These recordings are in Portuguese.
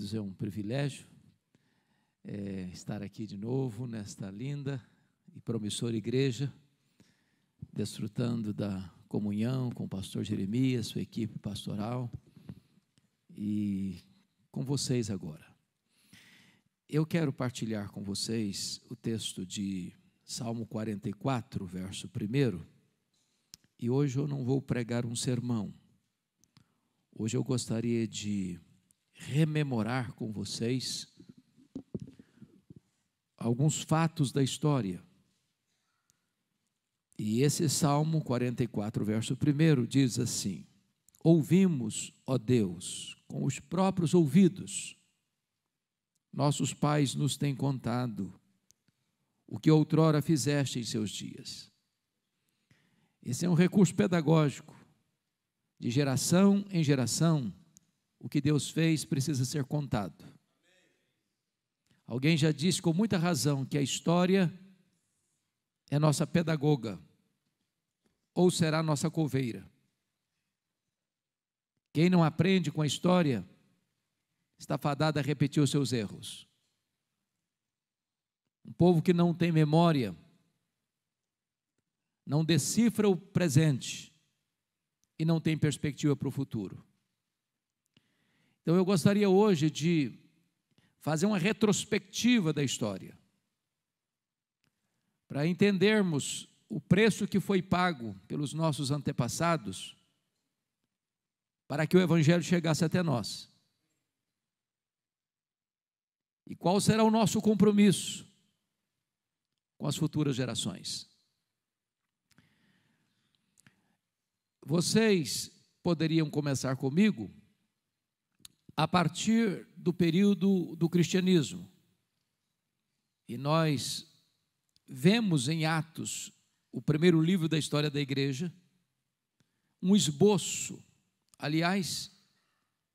queridos, é um privilégio estar aqui de novo nesta linda e promissora igreja, desfrutando da comunhão com o pastor Jeremias, sua equipe pastoral e com vocês agora. Eu quero partilhar com vocês o texto de Salmo 44, verso 1, e hoje eu não vou pregar um sermão. Hoje eu gostaria de rememorar com vocês alguns fatos da história. E esse Salmo 44, verso 1, diz assim: ouvimos, ó Deus, com os próprios ouvidos, nossos pais nos têm contado o que outrora fizeste em seus dias. Esse é um recurso pedagógico. De geração em geração, o que Deus fez precisa ser contado. Alguém já disse com muita razão que a história é nossa pedagoga, ou será nossa coveira. Quem não aprende com a história está fadado a repetir os seus erros. Um povo que não tem memória, não decifra o presente e não tem perspectiva para o futuro. Então eu gostaria hoje de fazer uma retrospectiva da história, para entendermos o preço que foi pago pelos nossos antepassados para que o Evangelho chegasse até nós. E qual será o nosso compromisso com as futuras gerações? Vocês poderiam começar comigo a partir do período do cristianismo. E nós vemos em Atos, o primeiro livro da história da igreja, um esboço, aliás,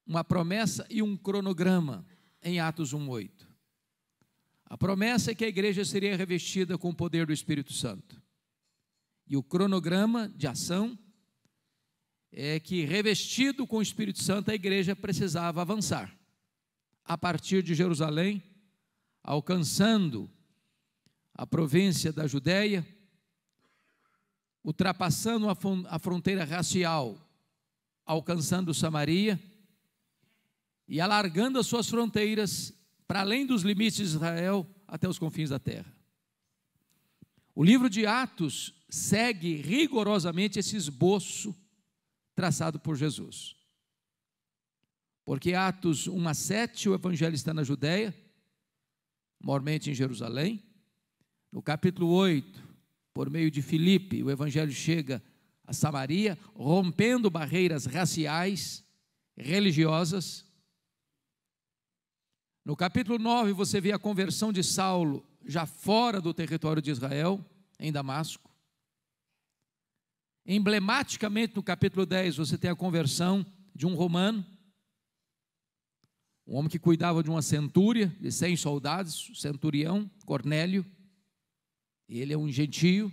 uma promessa e um cronograma em Atos 1:8. A promessa é que a igreja seria revestida com o poder do Espírito Santo. E o cronograma de ação é que, revestido com o Espírito Santo, a igreja precisava avançar a partir de Jerusalém, alcançando a província da Judeia, ultrapassando a fronteira racial, alcançando Samaria e alargando as suas fronteiras para além dos limites de Israel, até os confins da terra. O livro de Atos segue rigorosamente esse esboço traçado por Jesus. Porque Atos 1:7, o evangelho está na Judeia, mormente em Jerusalém. No capítulo 8, por meio de Filipe, o evangelho chega a Samaria, rompendo barreiras raciais, religiosas. No capítulo 9, você vê a conversão de Saulo, já fora do território de Israel, em Damasco. Emblematicamente, no capítulo 10, você tem a conversão de um romano, um homem que cuidava de uma centúria, de 100 soldados, centurião, Cornélio. Ele é um gentio.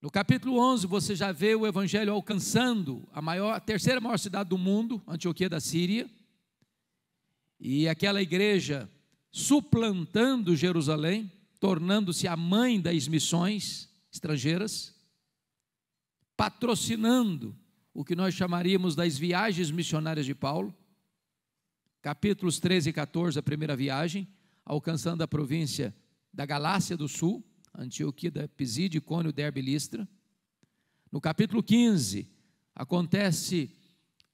No capítulo 11, você já vê o evangelho alcançando a terceira maior cidade do mundo, Antioquia da Síria. E aquela igreja suplantando Jerusalém, tornando-se a mãe das missões estrangeiras, patrocinando o que nós chamaríamos das viagens missionárias de Paulo, capítulos 13 e 14, a primeira viagem, alcançando a província da Galácia do Sul, Antioquia da Pisídia, Icônio, Derbe e Listra. No capítulo 15, acontece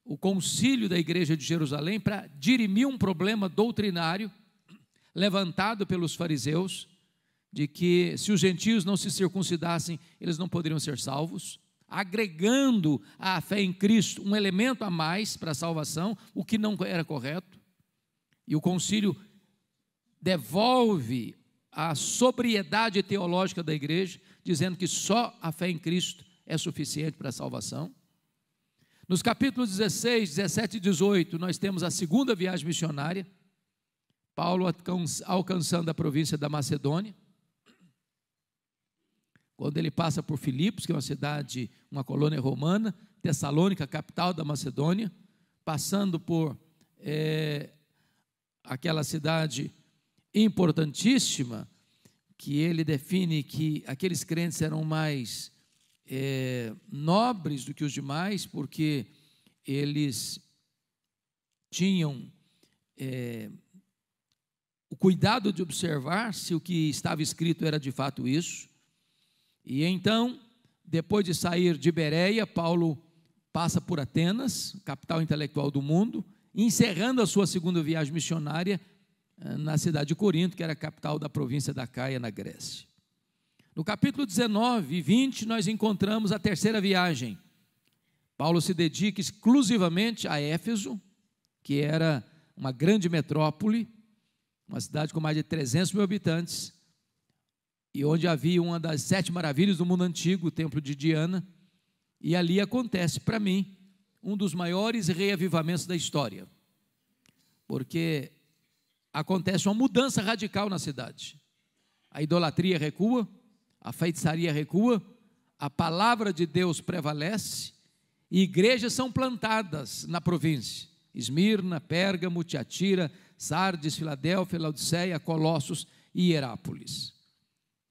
o concílio da igreja de Jerusalém para dirimir um problema doutrinário levantado pelos fariseus, de que se os gentios não se circuncidassem, eles não poderiam ser salvos, agregando à fé em Cristo um elemento a mais para a salvação, o que não era correto. E o concílio devolve a sobriedade teológica da igreja, dizendo que só a fé em Cristo é suficiente para a salvação. Nos capítulos 16, 17 e 18, nós temos a segunda viagem missionária, Paulo alcançando a província da Macedônia, quando ele passa por Filipos, que é uma cidade, uma colônia romana, Tessalônica, capital da Macedônia, passando por aquela cidade importantíssima, que ele define que aqueles crentes eram mais nobres do que os demais, porque eles tinham o cuidado de observar se o que estava escrito era de fato isso. E então, depois de sair de Bereia, Paulo passa por Atenas, capital intelectual do mundo, encerrando a sua segunda viagem missionária na cidade de Corinto, que era a capital da província da Caia, na Grécia. No capítulo 19 e 20, nós encontramos a terceira viagem. Paulo se dedica exclusivamente a Éfeso, que era uma grande metrópole, uma cidade com mais de 300.000 habitantes, e onde havia uma das 7 maravilhas do mundo antigo, o templo de Diana, e ali acontece, para mim, um dos maiores reavivamentos da história, porque acontece uma mudança radical na cidade. A idolatria recua, a feitiçaria recua, a palavra de Deus prevalece, e igrejas são plantadas na província, Esmirna, Pérgamo, Tiatira, Sardes, Filadélfia, Laodiceia, Colossos e Hierápolis.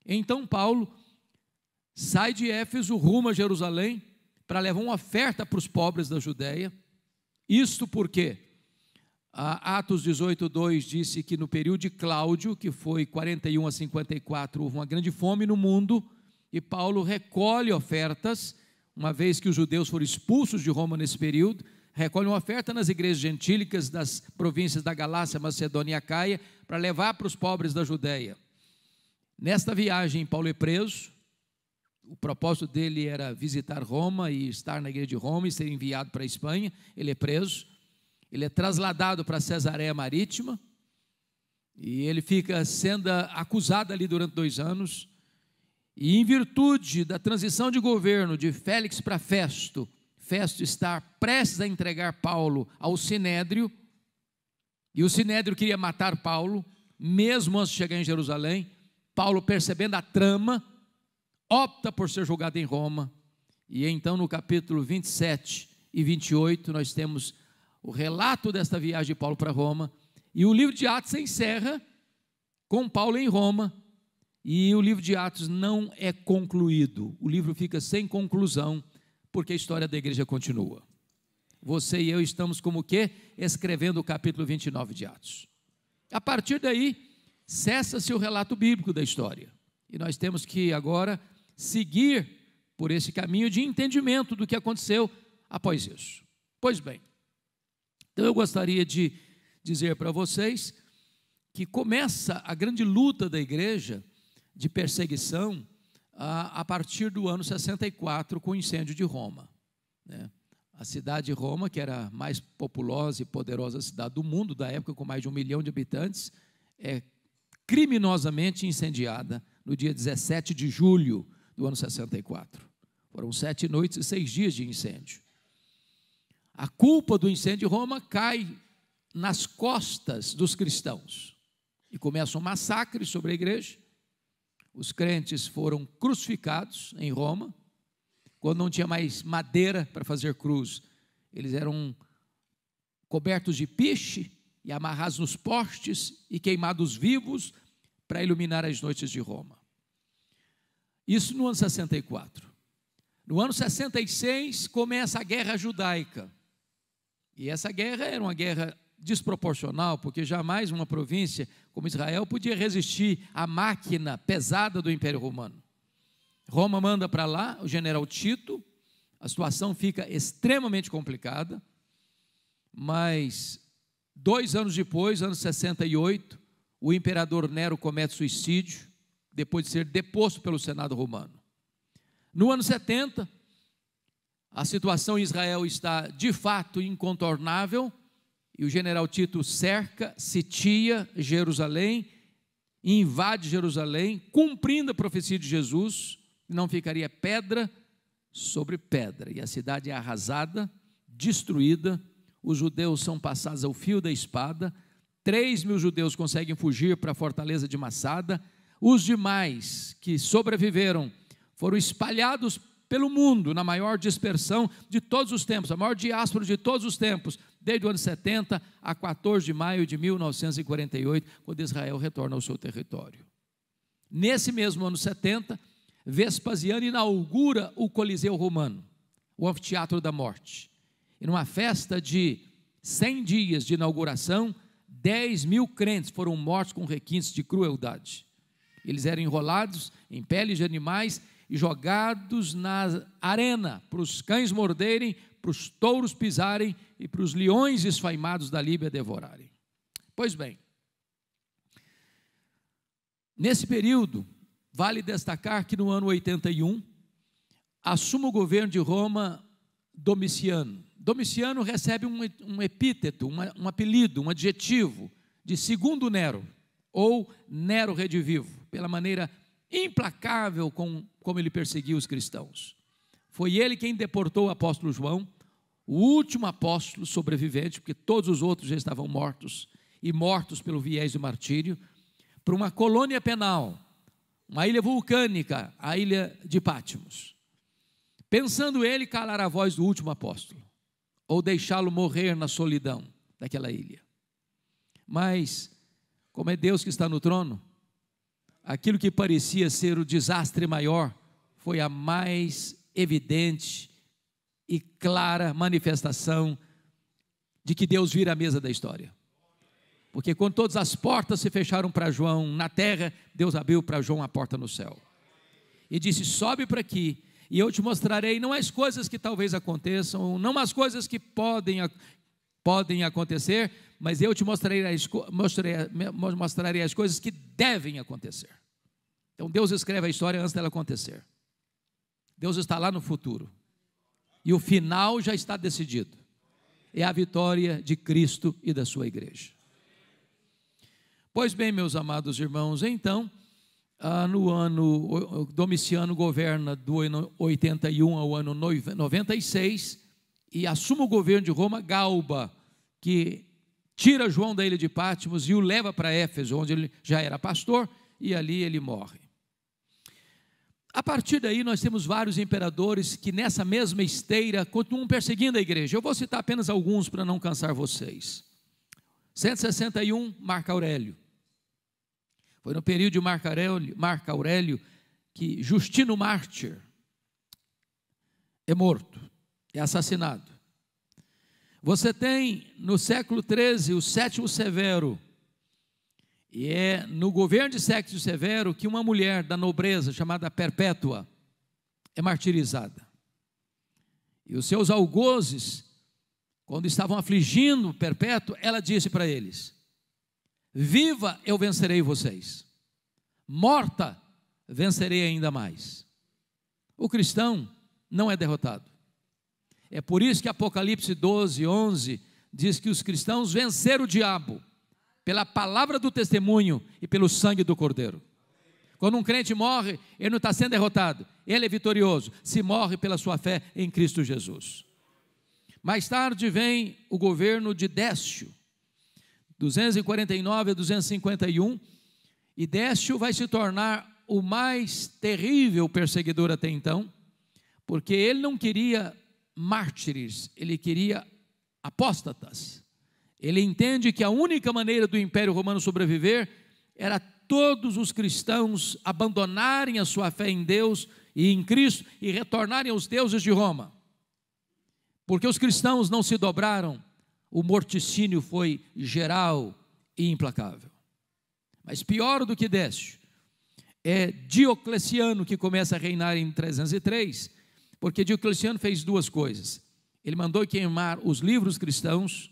Então Paulo sai de Éfeso rumo a Jerusalém para levar uma oferta para os pobres da Judeia. Isto porque Atos 18:2 disse que no período de Cláudio, que foi 41 a 54, houve uma grande fome no mundo, e Paulo recolhe ofertas, uma vez que os judeus foram expulsos de Roma nesse período, recolhe uma oferta nas igrejas gentílicas das províncias da Galácia, Macedônia e Acaia, para levar para os pobres da Judeia. Nesta viagem, Paulo é preso. O propósito dele era visitar Roma e estar na igreja de Roma e ser enviado para a Espanha. Ele é preso, ele é trasladado para Cesareia Marítima, e ele fica sendo acusado ali durante 2 anos, e em virtude da transição de governo de Félix para Festo, Festo está prestes a entregar Paulo ao Sinédrio, e o Sinédrio queria matar Paulo, mesmo antes de chegar em Jerusalém. Paulo, percebendo a trama, opta por ser julgado em Roma, e então no capítulo 27 e 28, nós temos o relato desta viagem de Paulo para Roma, e o livro de Atos se encerra com Paulo em Roma, e o livro de Atos não é concluído, o livro fica sem conclusão, porque a história da igreja continua. Você e eu estamos como que escrevendo o capítulo 29 de Atos. A partir daí, cessa-se o relato bíblico da história. E nós temos que agora seguir por esse caminho de entendimento do que aconteceu após isso. Pois bem, então eu gostaria de dizer para vocês que começa a grande luta da igreja de perseguição a partir do ano 64, com o incêndio de Roma, né? A cidade de Roma, que era a mais populosa e poderosa cidade do mundo da época, com mais de 1 milhão de habitantes, é criminosamente incendiada no dia 17 de julho do ano 64. Foram 7 noites e 6 dias de incêndio. A culpa do incêndio de Roma cai nas costas dos cristãos, e começa um massacre sobre a igreja. Os crentes foram crucificados em Roma. Quando não tinha mais madeira para fazer cruz, eles eram cobertos de piche e amarrados nos postes e queimados vivos para iluminar as noites de Roma. Isso no ano 64. No ano 66 começa a guerra judaica, e essa guerra era uma guerra desproporcional, porque jamais uma província como Israel podia resistir à máquina pesada do Império Romano. Roma manda para lá o general Tito, a situação fica extremamente complicada, mas 2 anos depois, ano 68, o imperador Nero comete suicídio, depois de ser deposto pelo Senado romano. No ano 70, a situação em Israel está de fato incontornável, e o general Tito cerca, sitia Jerusalém, invade Jerusalém, cumprindo a profecia de Jesus, não ficaria pedra sobre pedra, e a cidade é arrasada, destruída, os judeus são passados ao fio da espada, 3.000 judeus conseguem fugir para a fortaleza de Massada, os demais que sobreviveram foram espalhados pelo mundo, na maior dispersão de todos os tempos, a maior diáspora de todos os tempos, desde o ano 70 a 14 de maio de 1948, quando Israel retorna ao seu território. Nesse mesmo ano 70, Vespasiano inaugura o Coliseu Romano, o anfiteatro da morte, e numa festa de 100 dias de inauguração, 10 mil crentes foram mortos com requintes de crueldade. Eles eram enrolados em peles de animais e jogados na arena para os cães morderem, para os touros pisarem e para os leões esfaimados da Líbia devorarem. Pois bem, nesse período, vale destacar que no ano 81, assume o governo de Roma Domiciano. Domiciano recebe um epíteto, um apelido, um adjetivo de segundo Nero, ou Nero redivivo, pela maneira implacável como ele perseguiu os cristãos. Foi ele quem deportou o apóstolo João, o último apóstolo sobrevivente, porque todos os outros já estavam mortos, e mortos pelo viés do martírio, para uma colônia penal, uma ilha vulcânica, a ilha de Patmos, pensando ele calar a voz do último apóstolo, ou deixá-lo morrer na solidão daquela ilha. Mas, como é Deus que está no trono, aquilo que parecia ser o desastre maior foi a mais evidente e clara manifestação de que Deus vira a mesa da história. Porque quando todas as portas se fecharam para João na terra, Deus abriu para João a porta no céu. E disse, sobe para aqui, e eu te mostrarei não as coisas que talvez aconteçam, não as coisas que podem acontecer, mas eu te mostrarei as coisas que devem acontecer. Então Deus escreve a história antes dela acontecer. Deus está lá no futuro. E o final já está decidido. É a vitória de Cristo e da sua igreja. Pois bem, meus amados irmãos, então, no ano, Domiciano governa do ano 81 ao ano 96, e assume o governo de Roma Galba, que tira João da ilha de Patmos e o leva para Éfeso, onde ele já era pastor, e ali ele morre. A partir daí nós temos vários imperadores que nessa mesma esteira continuam perseguindo a igreja. Eu vou citar apenas alguns para não cansar vocês. 161, Marco Aurélio. Foi no período de Marco Aurélio que Justino Mártir é morto, é assassinado. Você tem no século XIII o Sétimo Severo, e é no governo de Sétimo Severo que uma mulher da nobreza chamada Perpétua é martirizada. E os seus algozes, quando estavam afligindo Perpétua, ela disse para eles, viva eu vencerei vocês, morta vencerei ainda mais. O cristão não é derrotado. É por isso que Apocalipse 12, 11, diz que os cristãos venceram o diabo, pela palavra do testemunho e pelo sangue do cordeiro. Quando um crente morre, ele não está sendo derrotado, ele é vitorioso, se morre pela sua fé em Cristo Jesus. Mais tarde vem o governo de Décio, 249 a 251, e Décio vai se tornar o mais terrível perseguidor até então, porque ele não queria mártires, ele queria apóstatas. Ele entende que a única maneira do Império Romano sobreviver era todos os cristãos abandonarem a sua fé em Deus e em Cristo e retornarem aos deuses de Roma. Porque os cristãos não se dobraram, o morticínio foi geral e implacável. Mas pior do que Décio é Diocleciano, que começa a reinar em 303, porque Diocleciano fez duas coisas. Ele mandou queimar os livros cristãos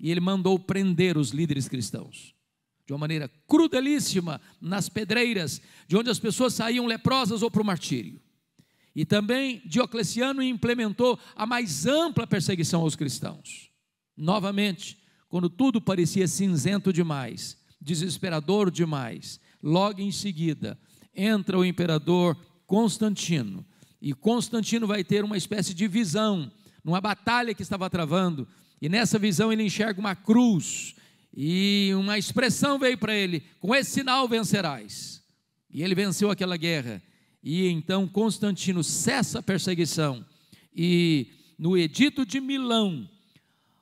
e ele mandou prender os líderes cristãos de uma maneira crudelíssima nas pedreiras, de onde as pessoas saíam leprosas ou para o martírio. E também Diocleciano implementou a mais ampla perseguição aos cristãos. Novamente, quando tudo parecia cinzento demais, desesperador demais, logo em seguida entra o imperador Constantino. E Constantino vai ter uma espécie de visão, numa batalha que estava travando, e nessa visão ele enxerga uma cruz, e uma expressão veio para ele, com esse sinal vencerás, e ele venceu aquela guerra, E então Constantino cessa a perseguição e no Edito de Milão,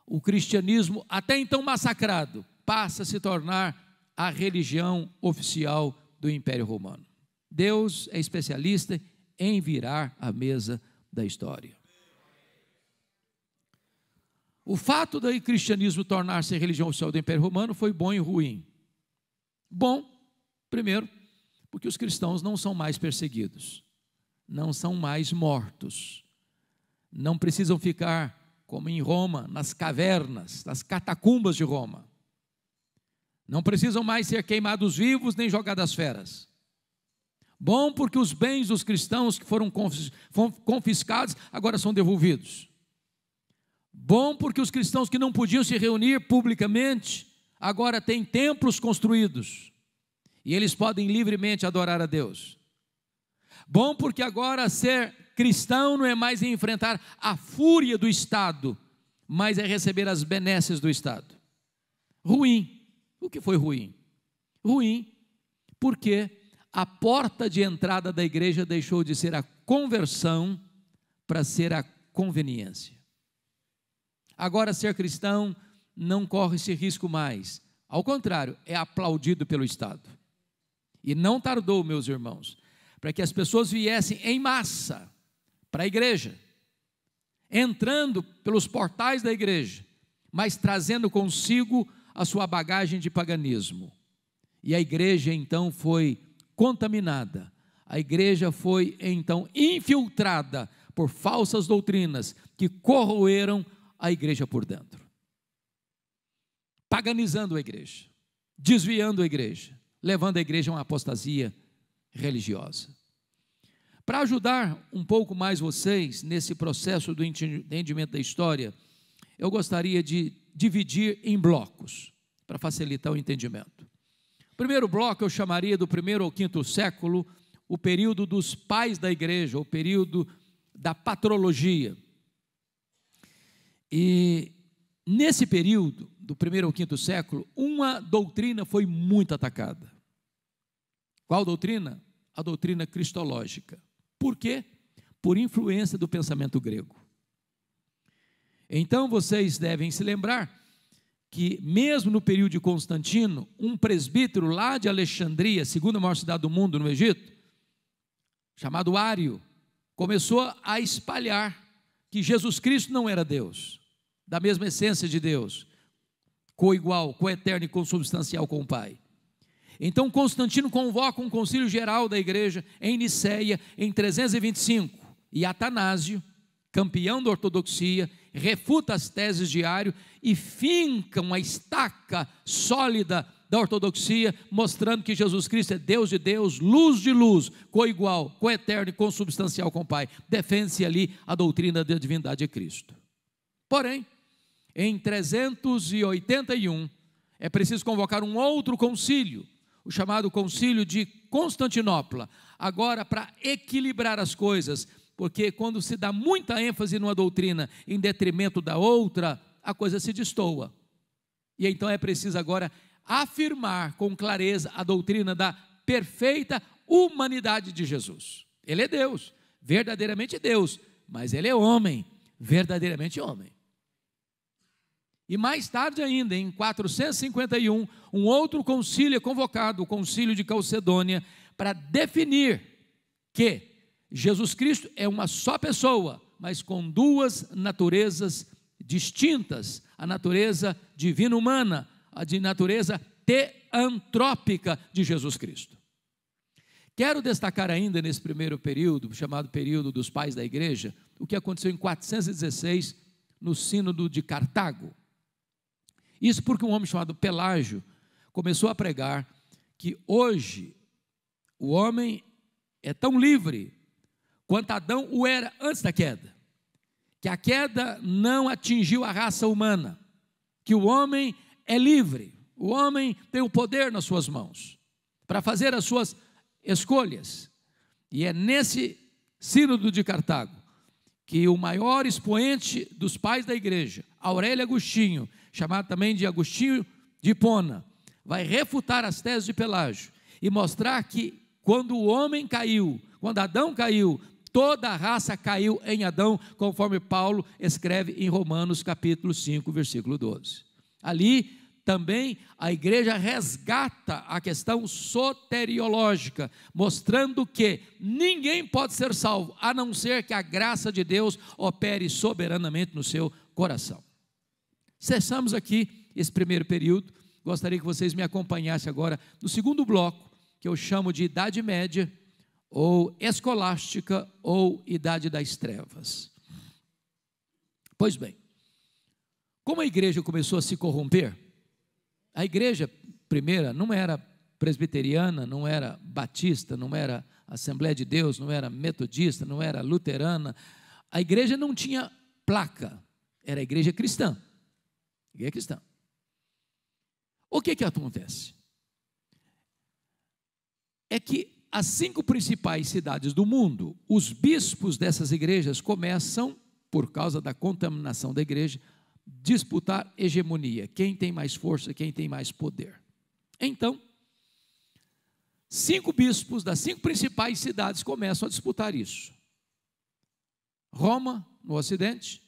o cristianismo, até então massacrado, passa a se tornar a religião oficial do Império Romano. Deus é especialista em virar a mesa da história. O fato do cristianismo tornar-se a religião oficial do Império Romano foi bom e ruim. Bom, primeiro, porque os cristãos não são mais perseguidos, não são mais mortos, não precisam ficar como em Roma, nas cavernas, nas catacumbas de Roma, não precisam mais ser queimados vivos nem jogados às feras. Bom, porque os bens dos cristãos que foram confiscados agora são devolvidos. Bom, porque os cristãos que não podiam se reunir publicamente agora têm templos construídos e eles podem livremente adorar a Deus. Bom, porque agora ser cristão não é mais enfrentar a fúria do Estado, mas é receber as benesses do Estado. Ruim. O que foi ruim? Ruim porque a porta de entrada da igreja deixou de ser a conversão para ser a conveniência. Agora ser cristão não corre esse risco mais. Ao contrário, é aplaudido pelo Estado. E não tardou, meus irmãos, para que as pessoas viessem em massa para a igreja, entrando pelos portais da igreja, mas trazendo consigo a sua bagagem de paganismo. E a igreja então foi contaminada, a igreja foi então infiltrada por falsas doutrinas que corroeram a igreja por dentro, paganizando a igreja, desviando a igreja, levando a igreja a uma apostasia religiosa. Para ajudar um pouco mais vocês nesse processo do entendimento da história, eu gostaria de dividir em blocos, para facilitar o entendimento. O primeiro bloco eu chamaria do primeiro ao quinto século, o período dos pais da igreja, o período da patrologia. E nesse período, do primeiro ao quinto século, uma doutrina foi muito atacada. Qual doutrina? A doutrina cristológica. Por quê? Por influência do pensamento grego. Então, vocês devem se lembrar que, mesmo no período de Constantino, um presbítero lá de Alexandria, segunda maior cidade do mundo no Egito, chamado Ário, começou a espalhar que Jesus Cristo não era Deus, da mesma essência de Deus, coigual, coeterno e consubstancial com o Pai. Então Constantino convoca um concílio geral da igreja em Niceia em 325 e Atanásio, campeão da ortodoxia, refuta as teses de Ário e finca uma estaca sólida da ortodoxia, mostrando que Jesus Cristo é Deus de Deus, luz de luz, coigual, coeterno e consubstancial com o Pai. Defende-se ali a doutrina da divindade de Cristo. Porém, em 381 é preciso convocar um outro concílio, o chamado concílio de Constantinopla, agora para equilibrar as coisas, porque quando se dá muita ênfase numa doutrina em detrimento da outra, a coisa se destoa. E então é preciso agora afirmar com clareza a doutrina da perfeita humanidade de Jesus. Ele é Deus, verdadeiramente Deus, mas ele é homem, verdadeiramente homem. E mais tarde ainda, em 451, um outro concílio é convocado, o concílio de Calcedônia, para definir que Jesus Cristo é uma só pessoa, mas com duas naturezas distintas, a natureza divino-humana, a de natureza teantrópica de Jesus Cristo. Quero destacar ainda nesse primeiro período, chamado período dos pais da igreja, o que aconteceu em 416, no sínodo de Cartago. Isso porque um homem chamado Pelágio começou a pregar que hoje o homem é tão livre quanto Adão o era antes da queda, que a queda não atingiu a raça humana, que o homem é livre, o homem tem o poder nas suas mãos para fazer as suas escolhas. E é nesse sínodo de Cartago que o maior expoente dos pais da igreja, Aurélio Agostinho, chamado também de Agostinho de Hipona, vai refutar as teses de Pelágio e mostrar que quando o homem caiu, Quando Adão caiu, toda a raça caiu em Adão, conforme Paulo escreve em Romanos capítulo 5, versículo 12. Ali também a igreja resgata a questão soteriológica, mostrando que ninguém pode ser salvo, a não ser que a graça de Deus opere soberanamente no seu coração. Cessamos aqui esse primeiro período. Gostaria que vocês me acompanhassem agora no segundo bloco, que eu chamo de Idade Média, ou Escolástica, ou Idade das Trevas. Pois bem, como a igreja começou a se corromper, a igreja primeira não era presbiteriana, não era batista, não era Assembleia de Deus, não era metodista, não era luterana. A igreja não tinha placa, era a igreja cristã. Igreja cristã. O que acontece? É que as 5 principais cidades do mundo, os bispos dessas igrejas começam, por causa da contaminação da igreja, disputar hegemonia, quem tem mais força, quem tem mais poder. Então, 5 bispos das 5 principais cidades começam a disputar isso: Roma, no ocidente;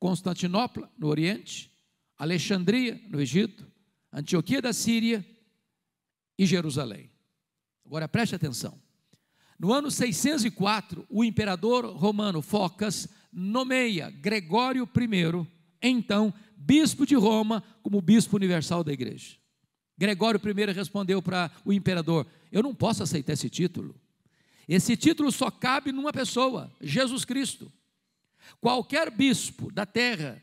Constantinopla, no oriente; Alexandria, no Egito; Antioquia da Síria e Jerusalém. Agora preste atenção. No ano 604, o imperador romano Focas nomeia Gregório I, então bispo de Roma, como bispo universal da igreja. Gregório I respondeu para o imperador: eu não posso aceitar esse título. Esse título só cabe numa pessoa, Jesus Cristo. Qualquer bispo da terra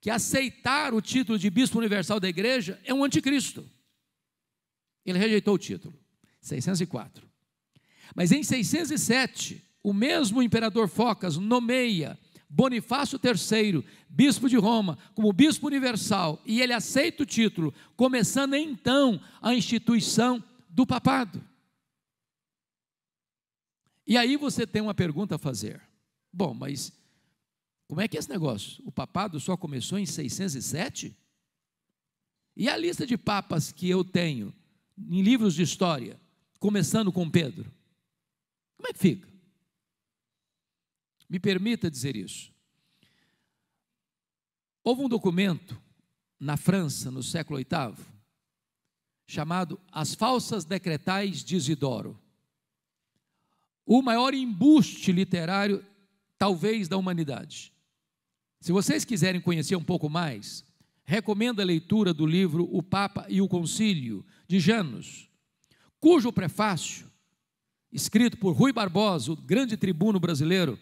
que aceitar o título de bispo universal da igreja é um anticristo. Ele rejeitou o título, 604. Mas em 607, o mesmo imperador Focas nomeia Bonifácio III, bispo de Roma, como bispo universal, e ele aceita o título, começando então a instituição do papado. E aí você tem uma pergunta a fazer: bom, mas como é que é esse negócio? O papado só começou em 607? E a lista de papas que eu tenho em livros de história, começando com Pedro, como é que fica? Me permita dizer isso. Houve um documento na França, no século VIII, chamado As Falsas Decretais de Isidoro, o maior embuste literário, talvez, da humanidade. Se vocês quiserem conhecer um pouco mais, recomendo a leitura do livro O Papa e o Concílio, de Janos, cujo prefácio, escrito por Rui Barbosa, o grande tribuno brasileiro,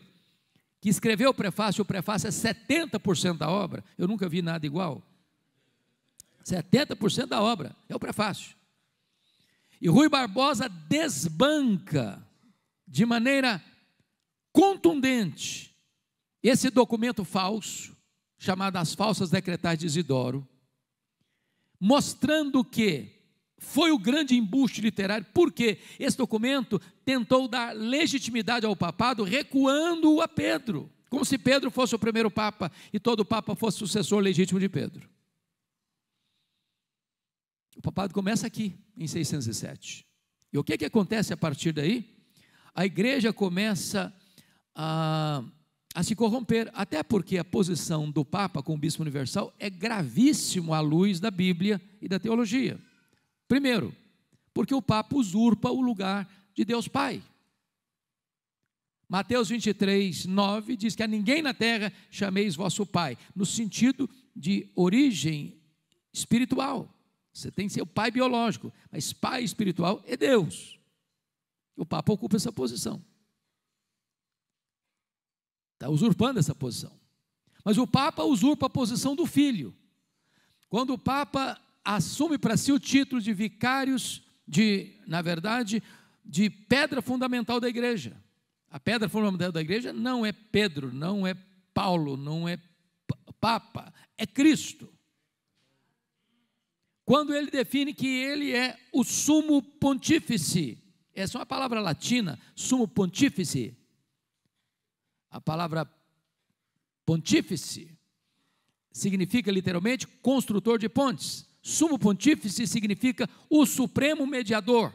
que escreveu o prefácio é 70% da obra, eu nunca vi nada igual, 70% da obra é o prefácio. E Rui Barbosa desbanca de maneira contundente esse documento falso, chamado As Falsas Decretais de Isidoro, mostrando que foi o grande embuste literário, porque esse documento tentou dar legitimidade ao papado, recuando-o a Pedro, como se Pedro fosse o primeiro papa e todo papa fosse sucessor legítimo de Pedro. O papado começa aqui, em 607. E o que acontece a partir daí? A igreja começa a se corromper, até porque a posição do Papa como Bispo Universal é gravíssimo à luz da Bíblia e da teologia. Primeiro, porque o Papa usurpa o lugar de Deus Pai. Mateus 23, 9, diz que a ninguém na terra chameis vosso Pai, no sentido de origem espiritual. Você tem seu pai biológico, mas pai espiritual é Deus. O Papa ocupa essa posição. Está usurpando essa posição. Mas o Papa usurpa a posição do filho. Quando o Papa assume para si o título de vicários, de pedra fundamental da igreja. A pedra fundamental da igreja não é Pedro, não é Paulo, não é Papa, é Cristo. Quando ele define que ele é o sumo pontífice, essa é uma palavra latina, sumo pontífice. A palavra pontífice significa literalmente construtor de pontes. Sumo pontífice significa o supremo mediador.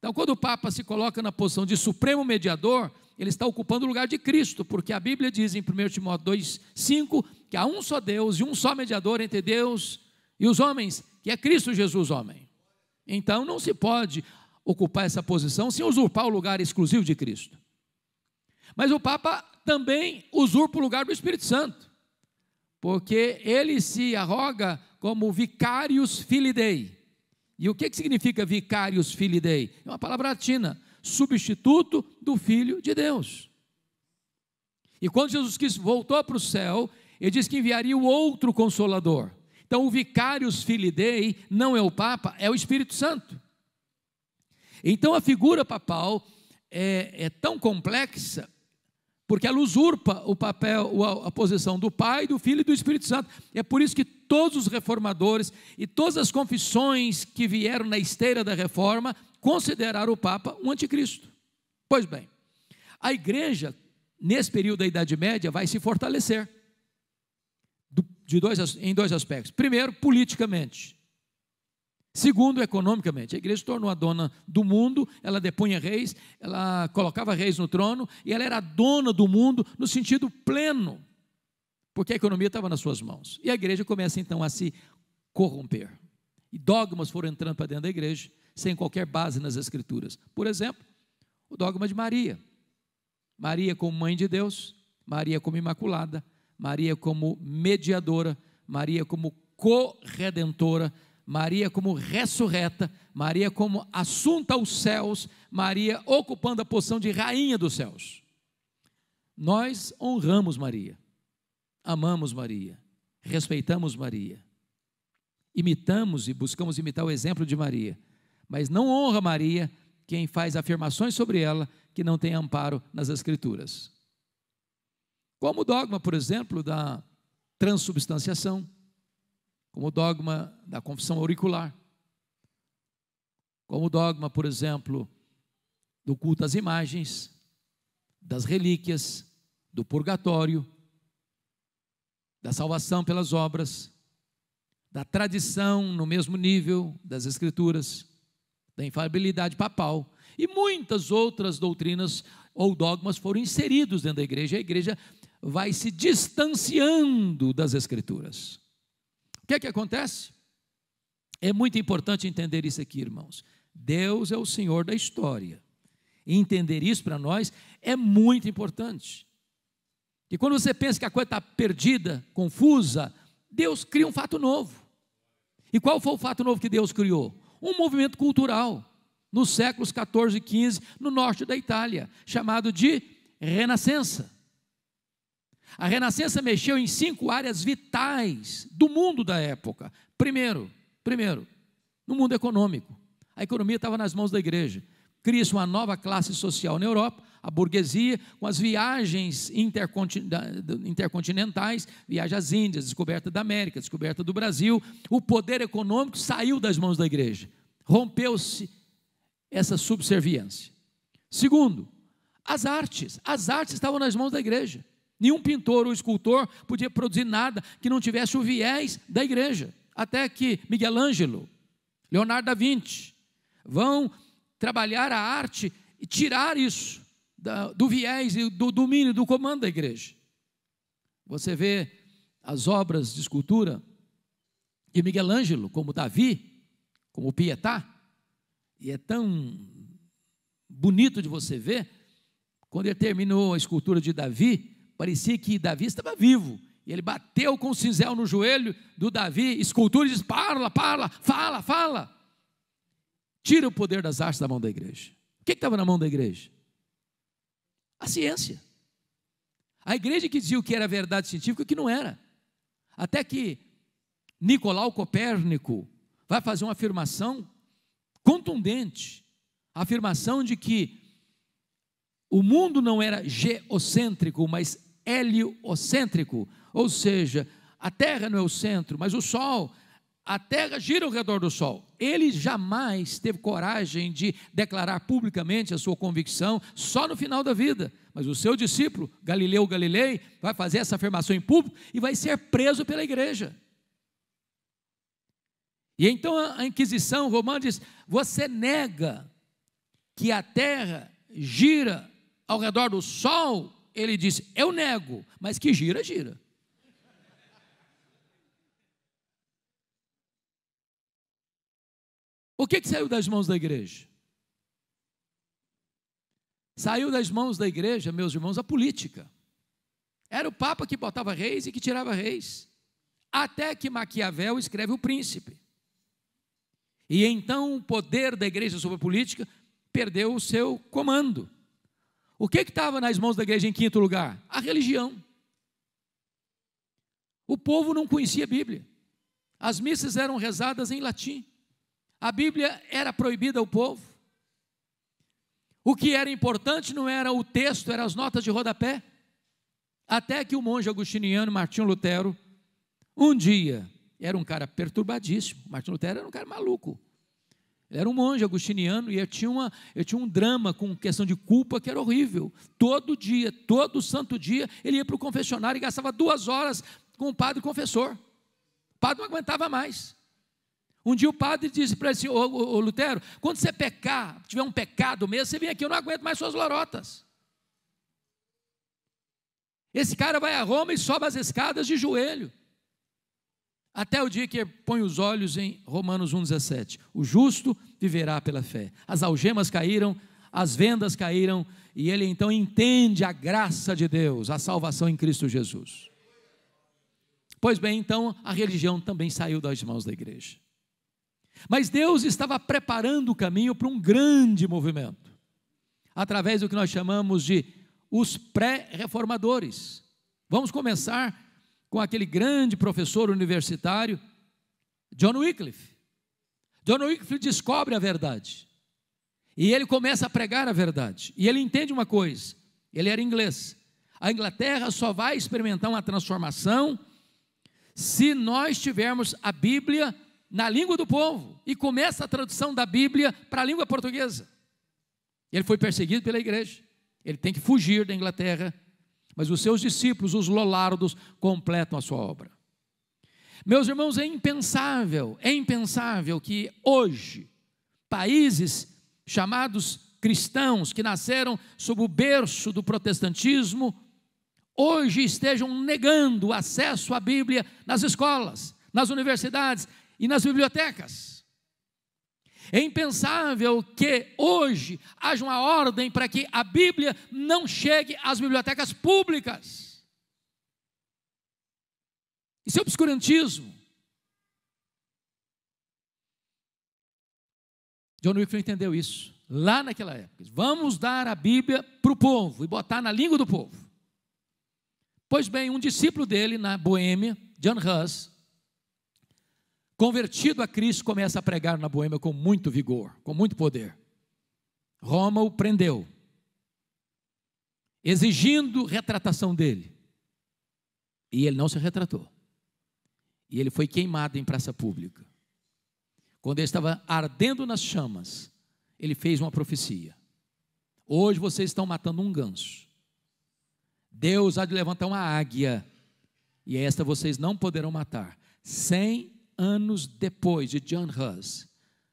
Então, quando o Papa se coloca na posição de supremo mediador, ele está ocupando o lugar de Cristo, porque a Bíblia diz em 1 Timóteo 2,5, que há um só Deus e um só mediador entre Deus e os homens, que é Cristo Jesus homem. Então, não se pode ocupar essa posição sem usurpar o lugar exclusivo de Cristo. Mas o Papa também usurpa o lugar do Espírito Santo, porque ele se arroga como vicarius filii Dei. E o que significa vicarius filii Dei? É uma palavra latina, substituto do Filho de Deus. E quando Jesus Cristo voltou para o céu, ele disse que enviaria o outro Consolador. Então o vicarius filii Dei não é o Papa, é o Espírito Santo. Então a figura papal é tão complexa, porque ela usurpa o papel, a posição do Pai, do Filho e do Espírito Santo. É por isso que todos os reformadores e todas as confissões que vieram na esteira da reforma consideraram o Papa um anticristo. Pois bem, a igreja, nesse período da Idade Média, vai se fortalecer em dois aspectos. Primeiro, politicamente. Segundo, economicamente. A igreja se tornou a dona do mundo, ela depunha reis, ela colocava reis no trono, e ela era a dona do mundo no sentido pleno, porque a economia estava nas suas mãos. E a igreja começa então a se corromper. E dogmas foram entrando para dentro da igreja, sem qualquer base nas Escrituras. Por exemplo, o dogma de Maria. Maria como mãe de Deus, Maria como imaculada, Maria como mediadora, Maria como corredentora, Maria como ressurreta, Maria como assunta aos céus, Maria ocupando a posição de rainha dos céus. Nós honramos Maria, amamos Maria, respeitamos Maria, imitamos e buscamos imitar o exemplo de Maria, mas não honra Maria quem faz afirmações sobre ela que não tem amparo nas Escrituras. Como o dogma, por exemplo, da transubstanciação, como o dogma da confissão auricular, como o dogma, por exemplo, do culto às imagens, das relíquias, do purgatório, da salvação pelas obras, da tradição no mesmo nível das Escrituras, da infalibilidade papal, e muitas outras doutrinas ou dogmas foram inseridos dentro da igreja. A igreja vai se distanciando das Escrituras. O que é que acontece? É muito importante entender isso aqui, irmãos. Deus é o Senhor da história. E entender isso para nós é muito importante. E quando você pensa que a coisa está perdida, confusa, Deus cria um fato novo. E qual foi o fato novo que Deus criou? Um movimento cultural, nos séculos 14 e 15, no norte da Itália, chamado de Renascença. A Renascença mexeu em 5 áreas vitais do mundo da época. Primeiro, no mundo econômico. A economia estava nas mãos da igreja. Cria-se uma nova classe social na Europa, a burguesia, com as viagens intercontinentais, viagem às Índias, descoberta da América, descoberta do Brasil. O poder econômico saiu das mãos da igreja. Rompeu-se essa subserviência. Segundo, as artes. As artes estavam nas mãos da igreja. Nenhum pintor ou escultor podia produzir nada que não tivesse o viés da igreja. Até que Miguel Ângelo, Leonardo da Vinci, vão trabalhar a arte e tirar isso do viés e do domínio, do comando da igreja. Você vê as obras de escultura de Miguel Ângelo, como Davi, como Pietà, e é tão bonito de você ver, quando ele terminou a escultura de Davi, parecia que Davi estava vivo, e ele bateu com o cinzel no joelho do Davi, escultura, e diz, parla, fala, tira o poder das artes da mão da igreja. O que estava na mão da igreja? A ciência. A igreja que dizia o que era verdade científica e o que não era, até que Nicolau Copérnico vai fazer uma afirmação contundente, a afirmação de que o mundo não era geocêntrico, mas heliocêntrico, ou seja, a Terra não é o centro, mas o Sol, a Terra gira ao redor do Sol. Ele jamais teve coragem de declarar publicamente a sua convicção, só no final da vida, mas o seu discípulo, Galileu Galilei, vai fazer essa afirmação em público e vai ser preso pela igreja. E então a Inquisição Romana diz, você nega que a terra gira ao redor do sol, ele disse, eu nego, mas que gira, gira. O que saiu das mãos da igreja? Saiu das mãos da igreja, meus irmãos, a política. Era o Papa que botava reis e que tirava reis. Até que Maquiavel escreve O Príncipe. E então o poder da igreja sobre a política perdeu o seu comando. O que estava nas mãos da igreja em quinto lugar? A religião. O povo não conhecia a Bíblia. As missas eram rezadas em latim. A Bíblia era proibida ao povo. O que era importante não era o texto, eram as notas de rodapé. Até que o monge agostiniano Martinho Lutero, um dia, era um cara perturbadíssimo. Martinho Lutero era um cara maluco. Ele era um monge agostiniano e eu tinha um drama com questão de culpa que era horrível. Todo dia, todo santo dia, ele ia para o confessionário e gastava 2 horas com o padre confessor. O padre não aguentava mais. Um dia o padre disse para ele assim, ô Lutero, quando você pecar, tiver um pecado mesmo, você vem aqui, eu não aguento mais suas lorotas. Esse cara vai a Roma e sobe as escadas de joelho. Até o dia que põe os olhos em Romanos 1,17. O justo viverá pela fé. As algemas caíram, as vendas caíram, e ele então entende a graça de Deus, a salvação em Cristo Jesus. Pois bem, então, a religião também saiu das mãos da igreja. Mas Deus estava preparando o caminho para um grande movimento, através do que nós chamamos de os pré-reformadores. Vamos começar com aquele grande professor universitário, John Wycliffe. John Wycliffe descobre a verdade, e ele começa a pregar a verdade, e ele entende uma coisa, ele era inglês, a Inglaterra só vai experimentar uma transformação se nós tivermos a Bíblia na língua do povo, e começa a tradução da Bíblia para a língua portuguesa. Ele foi perseguido pela igreja, ele tem que fugir da Inglaterra, mas os seus discípulos, os lollardos, completam a sua obra. Meus irmãos, é impensável que hoje, países chamados cristãos, que nasceram sob o berço do protestantismo, hoje estejam negando o acesso à Bíblia nas escolas, nas universidades e nas bibliotecas. É impensável que hoje haja uma ordem para que a Bíblia não chegue às bibliotecas públicas. Isso é obscurantismo. John Wycliffe entendeu isso lá naquela época. Vamos dar a Bíblia para o povo e botar na língua do povo. Pois bem, um discípulo dele na Boêmia, John Huss, convertido a Cristo, começa a pregar na Boêmia com muito vigor, com muito poder. Roma o prendeu, exigindo retratação dele. E ele não se retratou. E ele foi queimado em praça pública. Quando ele estava ardendo nas chamas, ele fez uma profecia. Hoje vocês estão matando um ganso. Deus há de levantar uma águia, e esta vocês não poderão matar. 100 anos depois de John Huss,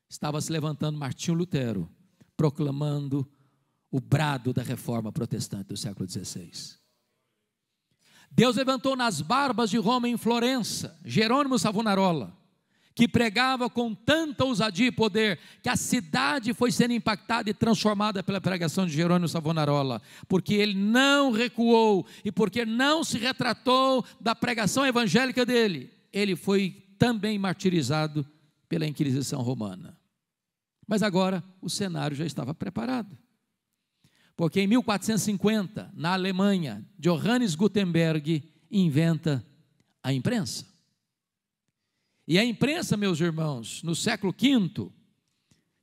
estava se levantando Martinho Lutero, proclamando o brado da reforma protestante do século XVI. Deus levantou nas barbas de Roma, em Florença, Jerônimo Savonarola, que pregava com tanta ousadia e poder, que a cidade foi sendo impactada e transformada pela pregação de Jerônimo Savonarola, porque ele não recuou, e porque não se retratou da pregação evangélica dele, ele foi também martirizado pela Inquisição Romana. Mas agora o cenário já estava preparado, porque em 1450, na Alemanha, Johannes Gutenberg inventa a imprensa. E a imprensa, meus irmãos, no século V,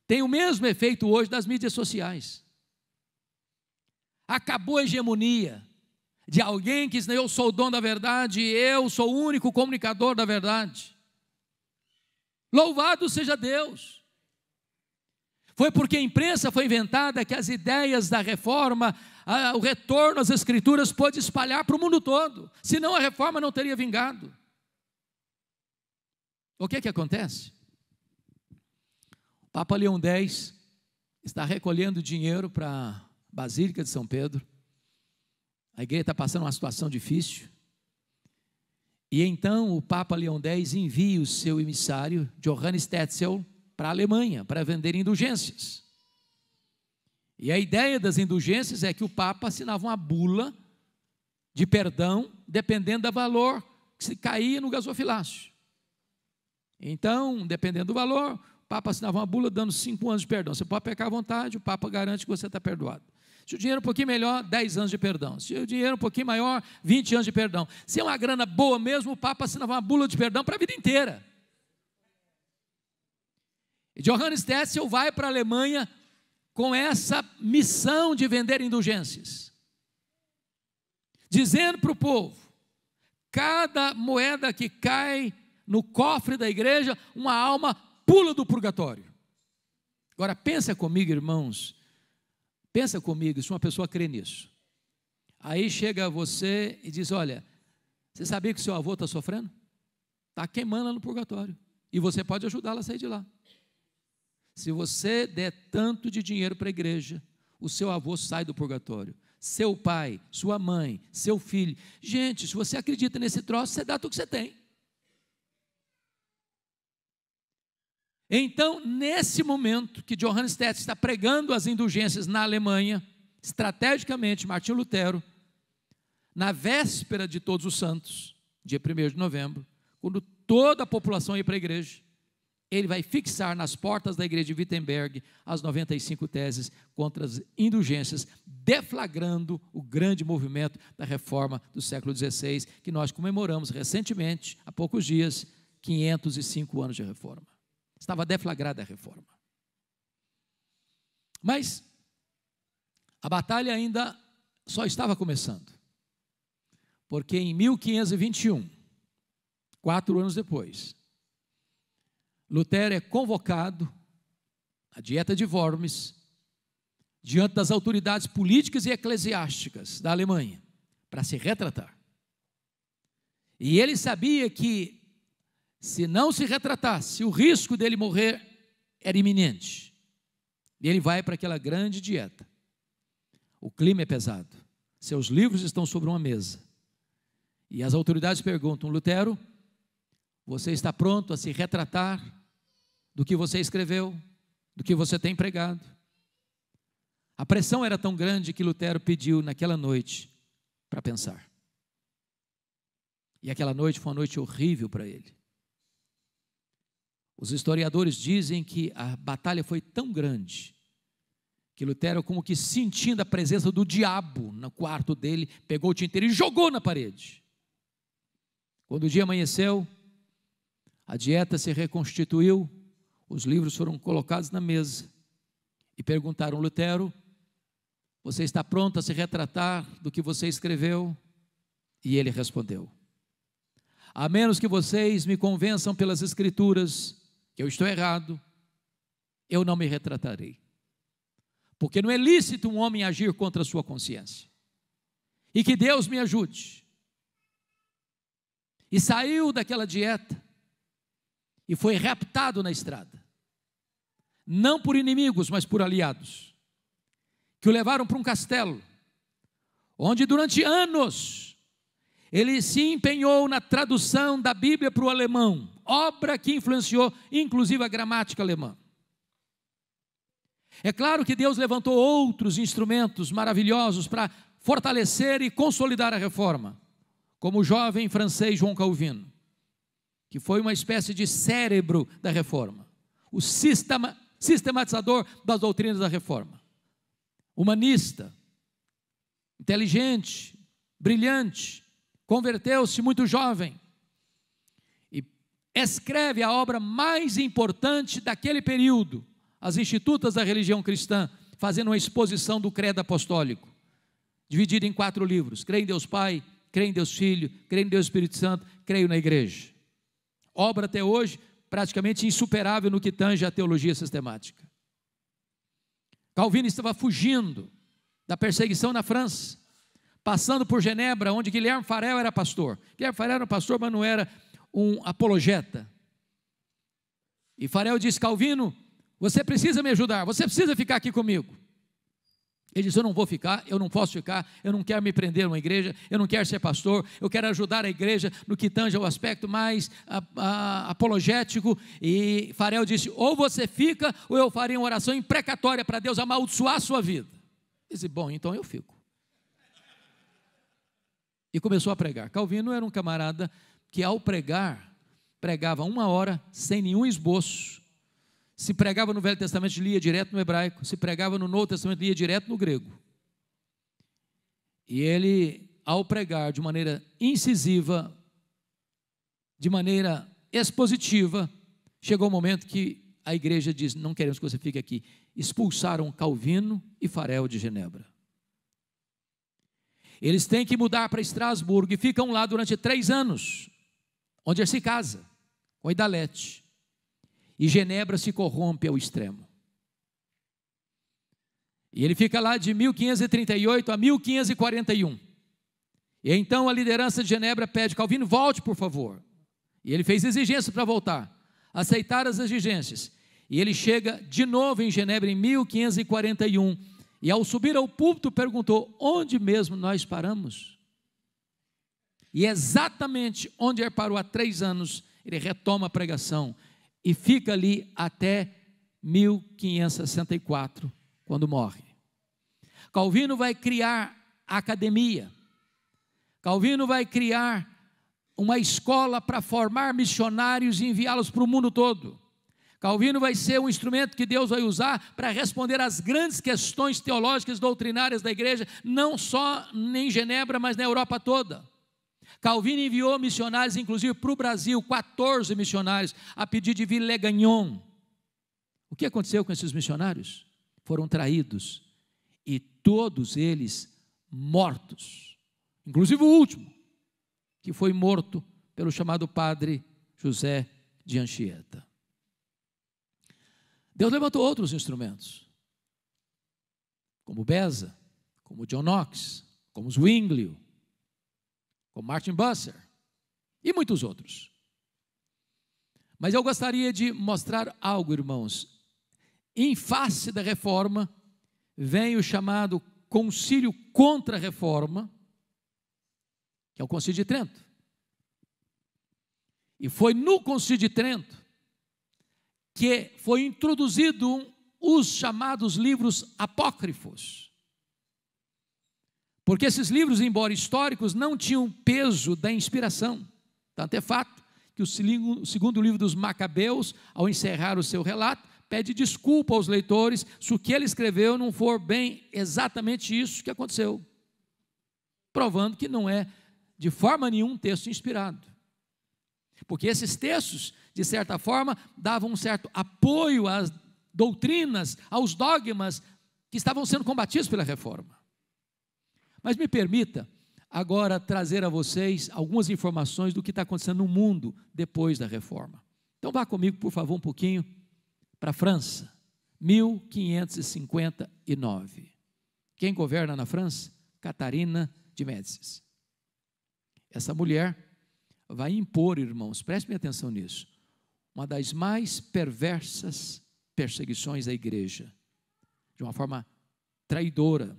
tem o mesmo efeito hoje das mídias sociais. Acabou a hegemonia de alguém que diz, eu sou o dono da verdade, eu sou o único comunicador da verdade. Louvado seja Deus! Foi porque a imprensa foi inventada que as ideias da reforma, o retorno às escrituras pôde espalhar para o mundo todo, senão a reforma não teria vingado. O que acontece? O Papa Leão X está recolhendo dinheiro para a Basílica de São Pedro. A igreja está passando uma situação difícil. E então o Papa Leão X envia o seu emissário, Johannes Tetzel, para a Alemanha, para vender indulgências. E a ideia das indulgências é que o Papa assinava uma bula de perdão, dependendo do valor que se caía no gasofilácio. Então, dependendo do valor, o Papa assinava uma bula dando 5 anos de perdão. Você pode pecar à vontade, o Papa garante que você está perdoado. Se o dinheiro é um pouquinho melhor, 10 anos de perdão. Se o dinheiro é um pouquinho maior, 20 anos de perdão. Se é uma grana boa mesmo, o Papa assinava uma bula de perdão para a vida inteira. E Johannes Tetzel vai para a Alemanha com essa missão de vender indulgências, dizendo para o povo: cada moeda que cai no cofre da igreja, uma alma pula do purgatório. Agora pensa comigo, irmãos, pensa comigo, se uma pessoa crê nisso, aí chega você e diz: olha, você sabia que seu avô está sofrendo? Está queimando no purgatório, e você pode ajudá-la a sair de lá. Se você der tanto de dinheiro para a igreja, o seu avô sai do purgatório, seu pai, sua mãe, seu filho. Gente, se você acredita nesse troço, você dá tudo que você tem. Então, nesse momento que Johannes Tetzel está pregando as indulgências na Alemanha, estrategicamente, Martinho Lutero, na véspera de Todos os Santos, dia 1º de novembro, quando toda a população ia para a igreja, ele vai fixar nas portas da igreja de Wittenberg as 95 teses contra as indulgências, deflagrando o grande movimento da reforma do século XVI, que nós comemoramos recentemente, há poucos dias, 505 anos de reforma. Estava deflagrada a reforma. Mas a batalha ainda só estava começando, porque em 1521, 4 anos depois, Lutero é convocado à dieta de Worms, diante das autoridades políticas e eclesiásticas da Alemanha, para se retratar. E ele sabia que, se não se retratasse, o risco dele morrer era iminente. E ele vai para aquela grande dieta. O clima é pesado. Seus livros estão sobre uma mesa. E as autoridades perguntam: Lutero, você está pronto a se retratar do que você escreveu, do que você tem pregado? A pressão era tão grande que Lutero pediu naquela noite para pensar. E aquela noite foi uma noite horrível para ele. Os historiadores dizem que a batalha foi tão grande que Lutero, como que sentindo a presença do diabo no quarto dele, pegou o tinteiro e jogou na parede. Quando o dia amanheceu, a dieta se reconstituiu, os livros foram colocados na mesa e perguntaram: Lutero, você está pronto a se retratar do que você escreveu? E ele respondeu: a menos que vocês me convençam pelas escrituras que eu estou errado, eu não me retratarei, porque não é lícito um homem agir contra a sua consciência, e que Deus me ajude. E saiu daquela dieta e foi raptado na estrada, não por inimigos, mas por aliados, que o levaram para um castelo, onde durante anos ele se empenhou na tradução da Bíblia para o alemão, obra que influenciou inclusive a gramática alemã. É claro que Deus levantou outros instrumentos maravilhosos para fortalecer e consolidar a reforma, como o jovem francês João Calvino, que foi uma espécie de cérebro da reforma, o sistematizador das doutrinas da reforma, humanista, inteligente, brilhante, converteu-se muito jovem, e escreve a obra mais importante daquele período, As Institutas da Religião Cristã, fazendo uma exposição do credo apostólico, dividido em 4 livros, Creio em Deus Pai, Creio em Deus Filho, Creio em Deus Espírito Santo, Creio na Igreja. Obra até hoje praticamente insuperável no que tange à teologia sistemática. Calvino estava fugindo da perseguição na França, passando por Genebra, onde Guilherme Farel era pastor. Guilherme Farel era pastor, mas não era um apologeta. E Farel disse: Calvino, Você precisa me ajudar, você precisa ficar aqui comigo. Ele disse, eu não vou ficar, eu não posso ficar, eu não quero me prender a uma igreja, eu não quero ser pastor, eu quero ajudar a igreja no que tange ao aspecto mais apologético. E Farel disse, ou você fica, ou eu farei uma oração imprecatória para Deus amaldiçoar a sua vida. Eu disse, bom, então eu fico. E começou a pregar. Calvino era um camarada que ao pregar, pregava uma hora, sem nenhum esboço. Se pregava no Velho Testamento, lia direto no hebraico. Se pregava no Novo Testamento, lia direto no grego. E ele, ao pregar de maneira incisiva, de maneira expositiva, chegou o momento que a igreja diz, não queremos que você fique aqui. Expulsaram Calvino e Farel de Genebra. Eles têm que mudar para Estrasburgo e ficam lá durante 3 anos, onde ele se casa com Idalete. E Genebra se corrompe ao extremo. E ele fica lá de 1538 a 1541. E então a liderança de Genebra pede, Calvino, volte por favor. E ele fez exigências para voltar. Aceitaram as exigências. E ele chega de novo em Genebra em 1541. E ao subir ao púlpito perguntou, onde mesmo nós paramos? E exatamente onde ele parou há 3 anos, ele retoma a pregação. E fica ali até 1564, quando morre. Calvino vai criar a academia. Calvino vai criar uma escola para formar missionários e enviá-los para o mundo todo. Calvino vai ser um instrumento que Deus vai usar para responder às grandes questões teológicas, doutrinárias da igreja, não só em Genebra, mas na Europa toda. Calvino enviou missionários, inclusive para o Brasil, 14 missionários, a pedido de Villegagnon. O que aconteceu com esses missionários? Foram traídos, e todos eles mortos, inclusive o último, que foi morto pelo chamado padre José de Anchieta. Deus levantou outros instrumentos, como Beza, como John Knox, como Zwinglio, como Martin Busser e muitos outros. Mas eu gostaria de mostrar algo, irmãos. Em face da reforma, vem o chamado concílio contra a reforma, que é o concílio de Trento. E foi no concílio de Trento que foi introduzido os chamados livros apócrifos. Porque esses livros, embora históricos, não tinham peso da inspiração. Tanto é fato que o segundo livro dos Macabeus, ao encerrar o seu relato, pede desculpa aos leitores se o que ele escreveu não for bem exatamente isso que aconteceu, provando que não é de forma nenhuma um texto inspirado. Porque esses textos, de certa forma, davam um certo apoio às doutrinas, aos dogmas que estavam sendo combatidos pela reforma. Mas me permita agora trazer a vocês algumas informações do que está acontecendo no mundo depois da reforma. Então vá comigo, por favor, um pouquinho para a França, 1559. Quem governa na França? Catarina de Médicis. Essa mulher vai impor, irmãos, prestem atenção nisso, uma das mais perversas perseguições à igreja, de uma forma traidora.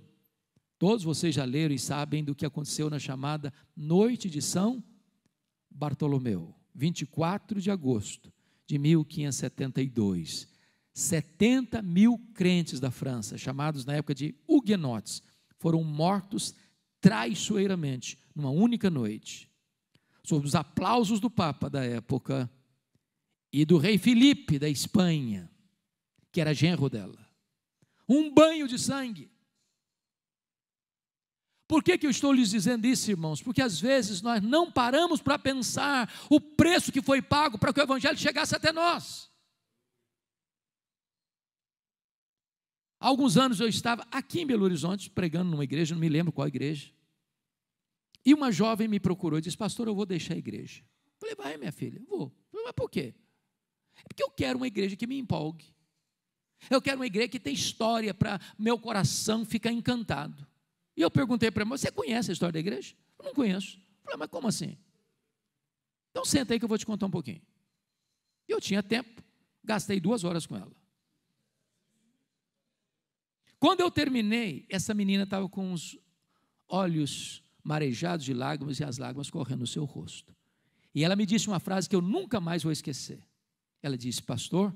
Todos vocês já leram e sabem do que aconteceu na chamada Noite de São Bartolomeu, 24 de agosto de 1572. 70.000 crentes da França, chamados na época de huguenotes, foram mortos traiçoeiramente, numa única noite, sob os aplausos do Papa da época e do rei Filipe da Espanha, que era genro dela. Um banho de sangue. Por que que eu estou lhes dizendo isso, irmãos? Porque às vezes nós não paramos para pensar o preço que foi pago para que o evangelho chegasse até nós. Há alguns anos eu estava aqui em Belo Horizonte, pregando numa igreja, não me lembro qual igreja, e uma jovem me procurou e disse, pastor, eu vou deixar a igreja. Eu falei, vai minha filha, vou. Mas por quê? É porque eu quero uma igreja que me empolgue. Eu quero uma igreja que tem história para meu coração ficar encantado. E eu perguntei para ela, você conhece a história da igreja? Eu não conheço. Eu falei, mas como assim? Então senta aí que eu vou te contar um pouquinho. Eu tinha tempo, gastei 2 horas com ela. Quando eu terminei, essa menina estava com os olhos marejados de lágrimas e as lágrimas correndo no seu rosto. E ela me disse uma frase que eu nunca mais vou esquecer. Ela disse: pastor,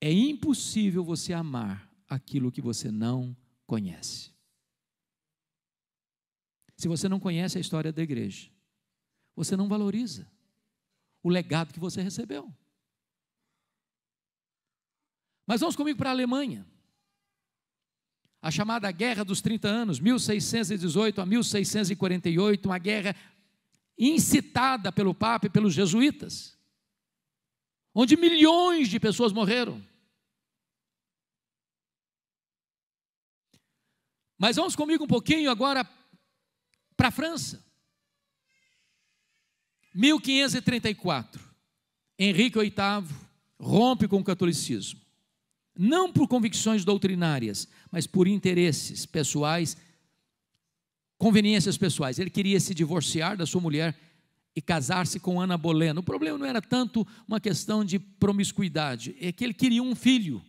é impossível você amar aquilo que você não conhece. Se você não conhece a história da igreja, você não valoriza o legado que você recebeu. Mas vamos comigo para a Alemanha. A chamada Guerra dos 30 Anos, 1618 a 1648, uma guerra incitada pelo Papa e pelos jesuítas, onde milhões de pessoas morreram. Mas vamos comigo um pouquinho agora para a França. 1534, Henrique VIII rompe com o catolicismo, não por convicções doutrinárias, mas por interesses pessoais, conveniências pessoais. Ele queria se divorciar da sua mulher e casar-se com Ana Bolena. O problema não era tanto uma questão de promiscuidade, é que ele queria um filho,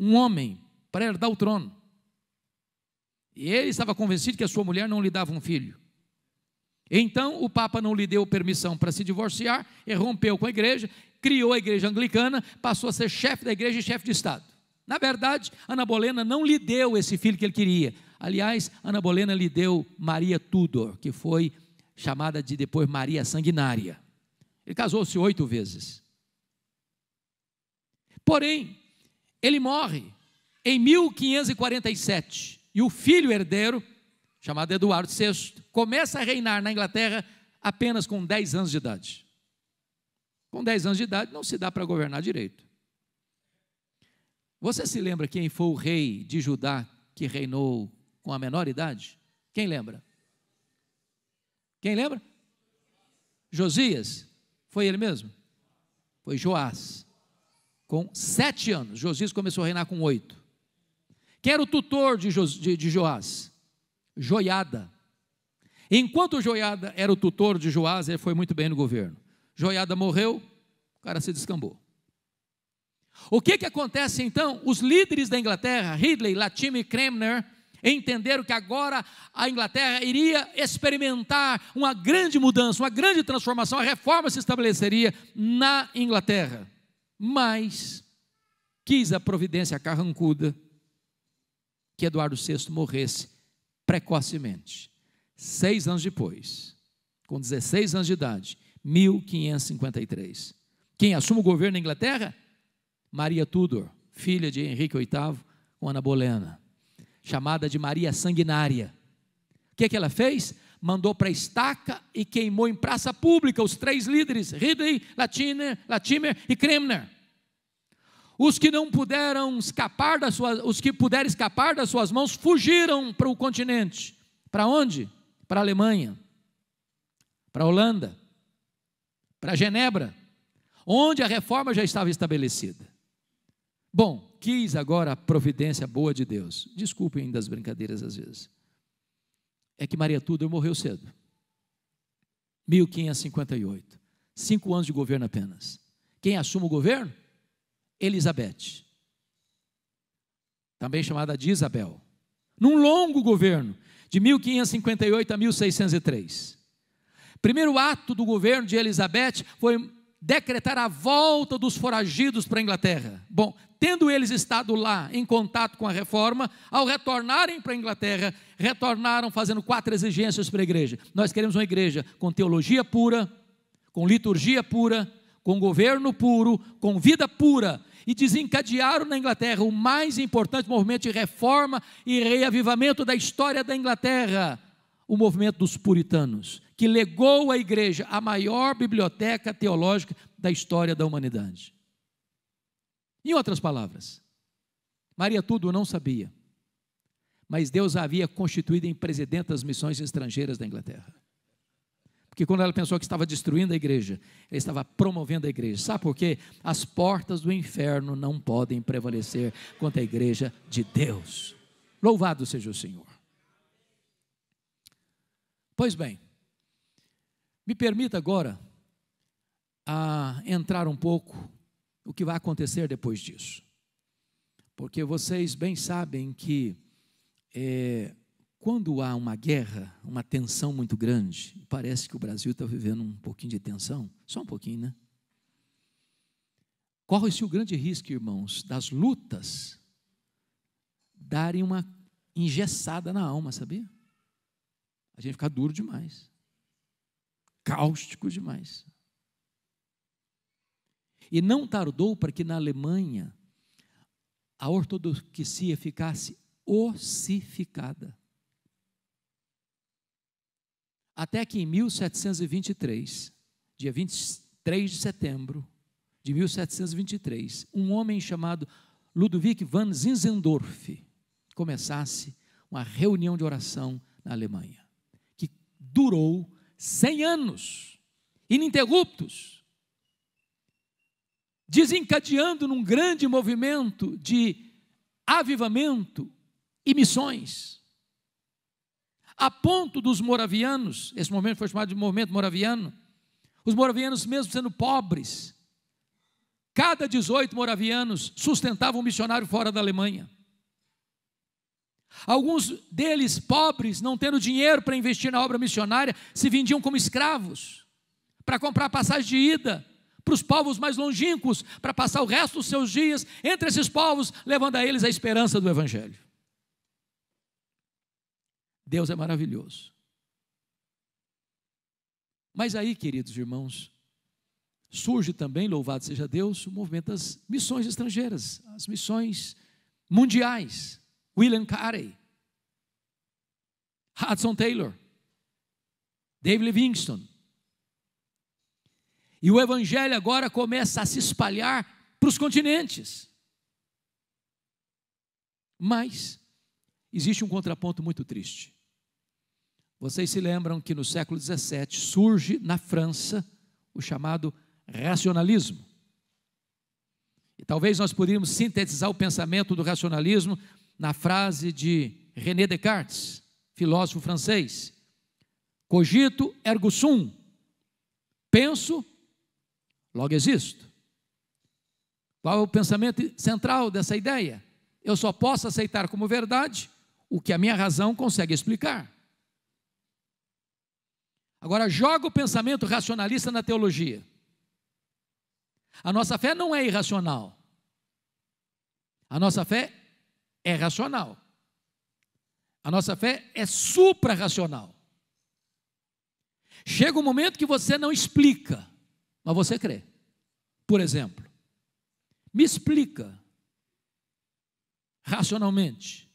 um homem, para herdar o trono. E ele estava convencido que a sua mulher não lhe dava um filho. Então o Papa não lhe deu permissão para se divorciar, e rompeu com a igreja, criou a igreja anglicana, passou a ser chefe da igreja e chefe de Estado. Na verdade, Ana Bolena não lhe deu esse filho que ele queria. Aliás, Ana Bolena lhe deu Maria Tudor, que foi chamada de depois Maria Sanguinária. Ele casou-se 8 vezes. Porém, ele morre em 1547, e o filho herdeiro, chamado Eduardo VI, começa a reinar na Inglaterra apenas com 10 anos de idade. Com 10 anos de idade não se dá para governar direito. Você se lembra quem foi o rei de Judá que reinou com a menor idade? Quem lembra? Quem lembra? Josias. Foi ele mesmo? Foi Joás. Com 7 anos, Josias começou a reinar com 8. Quem era o tutor de Joás? Joiada. Enquanto Joiada era o tutor de Joás, ele foi muito bem no governo. Joiada morreu, o cara se descambou. O que acontece então? Os líderes da Inglaterra, Ridley, Latimer e Cranmer, entenderam que agora a Inglaterra iria experimentar uma grande mudança, uma grande transformação. A reforma se estabeleceria na Inglaterra. Mas quis a providência carrancuda que Eduardo VI morresse precocemente. 6 anos depois, com 16 anos de idade, 1553. Quem assume o governo na Inglaterra? Maria Tudor, filha de Henrique VIII com Ana Bolena, chamada de Maria Sanguinária. O que ela fez? Mandou para a estaca e queimou em praça pública os 3 líderes, Ridley, Latimer e Cranmer. Os que puderam escapar das suas mãos fugiram para o continente. Para onde? Para a Alemanha, para a Holanda, para Genebra, onde a reforma já estava estabelecida. Bom, quis agora a providência boa de Deus, desculpem das brincadeiras às vezes, é que Maria Tudor morreu cedo, 1558, 5 anos de governo apenas. Quem assume o governo? Elizabeth, também chamada de Isabel, num longo governo, de 1558 a 1603. Primeiro ato do governo de Elizabeth foi decretar a volta dos foragidos para a Inglaterra. Bom, tendo eles estado lá em contato com a reforma, ao retornarem para a Inglaterra, retornaram fazendo 4 exigências para a igreja. Nós queremos uma igreja com teologia pura, com liturgia pura, com governo puro, com vida pura. E desencadearam na Inglaterra o mais importante movimento de reforma e reavivamento da história da Inglaterra, o movimento dos puritanos, que legou à igreja a maior biblioteca teológica da história da humanidade. Em outras palavras, Maria Tudor não sabia, mas Deus a havia constituído em presidente das missões estrangeiras da Inglaterra. Porque quando ela pensou que estava destruindo a igreja, ela estava promovendo a igreja. Sabe por quê? As portas do inferno não podem prevalecer contra a igreja de Deus. Louvado seja o Senhor. Pois bem, me permita agora entrar um pouco no que vai acontecer depois disso. Porque vocês bem sabem que quando há uma guerra, uma tensão muito grande, parece que o Brasil está vivendo um pouquinho de tensão, só um pouquinho, né? Corre-se o grande risco, irmãos, das lutas darem uma engessada na alma, sabia? A gente fica duro demais, cáustico demais. E não tardou para que na Alemanha a ortodoxia ficasse ossificada. Até que em 1723, dia 23 de setembro de 1723, um homem chamado Ludwig van Zinzendorf começasse uma reunião de oração na Alemanha, que durou 100 anos, ininterruptos, desencadeando num grande movimento de avivamento e missões, a ponto dos moravianos, esse momento foi chamado de movimento moraviano, os moravianos mesmo sendo pobres, cada 18 moravianos sustentavam um missionário fora da Alemanha. Alguns deles, pobres, não tendo dinheiro para investir na obra missionária, se vendiam como escravos, para comprar passagem de ida para os povos mais longínquos, para passar o resto dos seus dias entre esses povos, levando a eles a esperança do Evangelho. Deus é maravilhoso. Mas aí, queridos irmãos, surge também, louvado seja Deus, o movimento das missões estrangeiras, as missões mundiais. William Carey, Hudson Taylor, David Livingstone. E o Evangelho agora começa a se espalhar para os continentes. Mas existe um contraponto muito triste. Vocês se lembram que no século XVII surge na França o chamado racionalismo. E talvez nós poderíamos sintetizar o pensamento do racionalismo na frase de René Descartes, filósofo francês: cogito ergo sum, penso, logo existo. Qual é o pensamento central dessa ideia? Eu só posso aceitar como verdade o que a minha razão consegue explicar. Agora, joga o pensamento racionalista na teologia. A nossa fé não é irracional. A nossa fé é racional. A nossa fé é suprarracional. Chega um momento que você não explica, mas você crê. Por exemplo, me explica racionalmente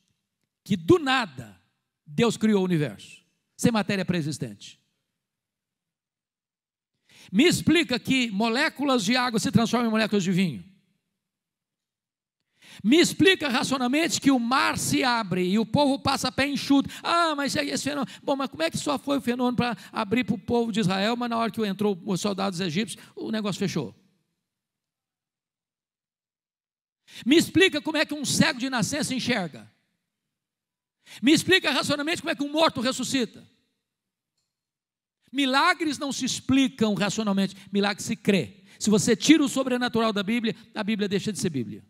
que do nada Deus criou o universo, sem matéria pré-existente. Me explica que moléculas de água se transformam em moléculas de vinho. Me explica racionalmente que o mar se abre e o povo passa a pé enxuto. Ah, mas esse fenômeno... Bom, mas como é que só foi o fenômeno para abrir para o povo de Israel, mas na hora que entrou os soldados egípcios, o negócio fechou? Me explica como é que um cego de nascença enxerga. Me explica racionalmente como é que um morto ressuscita. Milagres não se explicam racionalmente, milagres se crê. Se você tira o sobrenatural da Bíblia, a Bíblia deixa de ser Bíblia.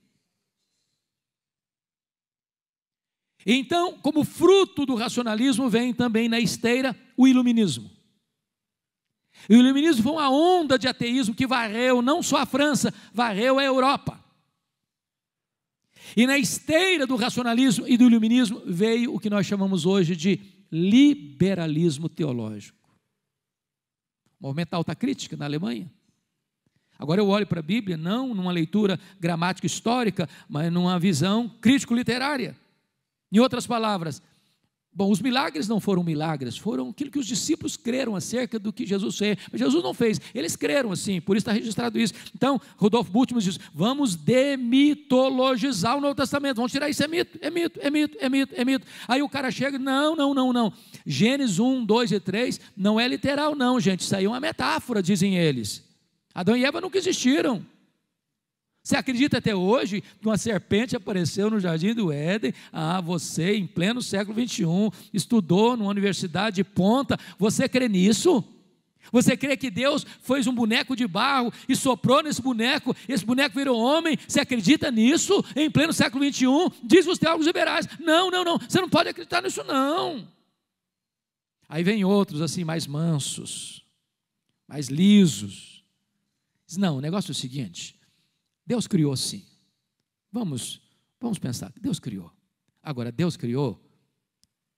Então, como fruto do racionalismo, vem também na esteira o iluminismo. O iluminismo foi uma onda de ateísmo que varreu não só a França, varreu a Europa. E na esteira do racionalismo e do iluminismo veio o que nós chamamos hoje de liberalismo teológico. O movimento da alta crítica na Alemanha. Agora eu olho para a Bíblia, não numa leitura gramática histórica, mas numa visão crítico-literária. Em outras palavras, bom, os milagres não foram milagres, foram aquilo que os discípulos creram acerca do que Jesus fez. Mas Jesus não fez, eles creram assim, por isso está registrado isso. Então, Rodolfo Bultmann diz: vamos demitologizar o Novo Testamento, vamos tirar isso, é mito. Aí o cara chega: não. Gênesis 1, 2 e 3 não é literal não, gente, isso aí é uma metáfora, dizem eles. Adão e Eva nunca existiram. Você acredita até hoje que uma serpente apareceu no Jardim do Éden? Ah, você, em pleno século XXI, estudou numa universidade de ponta, você crê nisso? Você crê que Deus fez um boneco de barro e soprou nesse boneco, esse boneco virou homem? Você acredita nisso? Em pleno século XXI, diz os teólogos liberais, não, você não pode acreditar nisso não. Aí vem outros assim, mais mansos, mais lisos. Diz, não, o negócio é o seguinte, Deus criou sim. Vamos pensar, Deus criou. Agora, Deus criou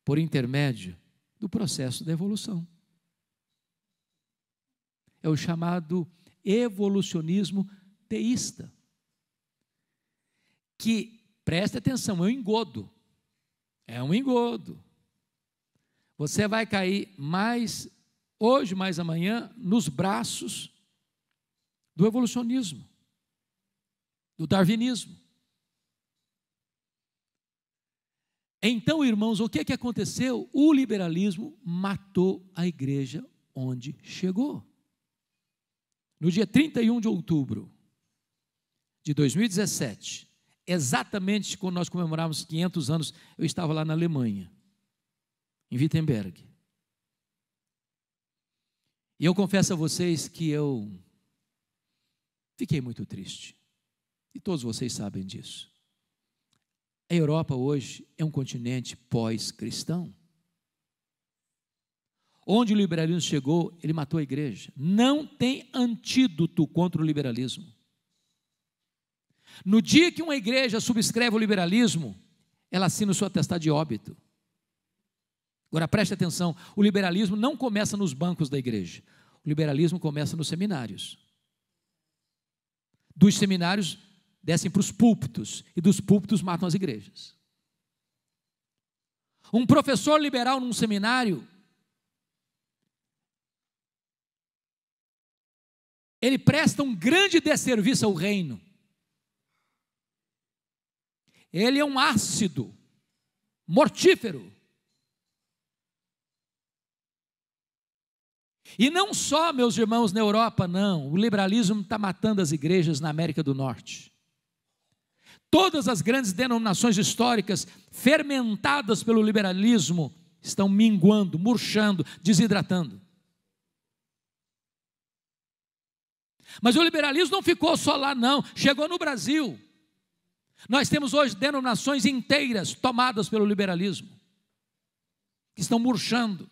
por intermédio do processo da evolução. É o chamado evolucionismo teísta, que, preste atenção, é um engodo, Você vai cair mais, hoje mais amanhã, nos braços do evolucionismo, do darwinismo. Então, irmãos, o que que aconteceu? O liberalismo matou a igreja onde chegou. No dia 31 de outubro de 2017, exatamente quando nós comemorávamos 500 anos, eu estava lá na Alemanha, em Wittenberg. E eu confesso a vocês que eu fiquei muito triste. E todos vocês sabem disso. A Europa hoje é um continente pós-cristão. Onde o liberalismo chegou, ele matou a igreja. Não tem antídoto contra o liberalismo. No dia que uma igreja subscreve o liberalismo, ela assina o seu atestado de óbito. Agora preste atenção, o liberalismo não começa nos bancos da igreja, o liberalismo começa nos seminários. Dos seminários descem para os púlpitos, e dos púlpitos matam as igrejas. Um professor liberal num seminário, ele presta um grande desserviço ao reino. Ele é um ácido, mortífero. E não só, meus irmãos, na Europa, não. O liberalismo está matando as igrejas na América do Norte. Todas as grandes denominações históricas fermentadas pelo liberalismo estão minguando, murchando, desidratando. Mas o liberalismo não ficou só lá não, chegou no Brasil. Nós temos hoje denominações inteiras tomadas pelo liberalismo, que estão murchando.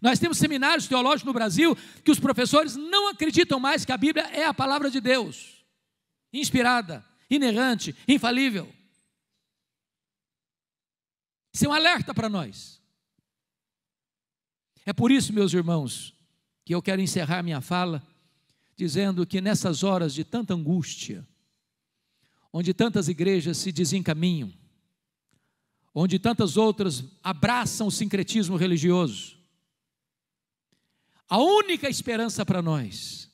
Nós temos seminários teológicos no Brasil que os professores não acreditam mais que a Bíblia é a palavra de Deus, inspirada, inerrante, infalível. Isso é um alerta para nós. É por isso, meus irmãos, que eu quero encerrar minha fala dizendo que nessas horas de tanta angústia, onde tantas igrejas se desencaminham, onde tantas outras abraçam o sincretismo religioso, a única esperança para nós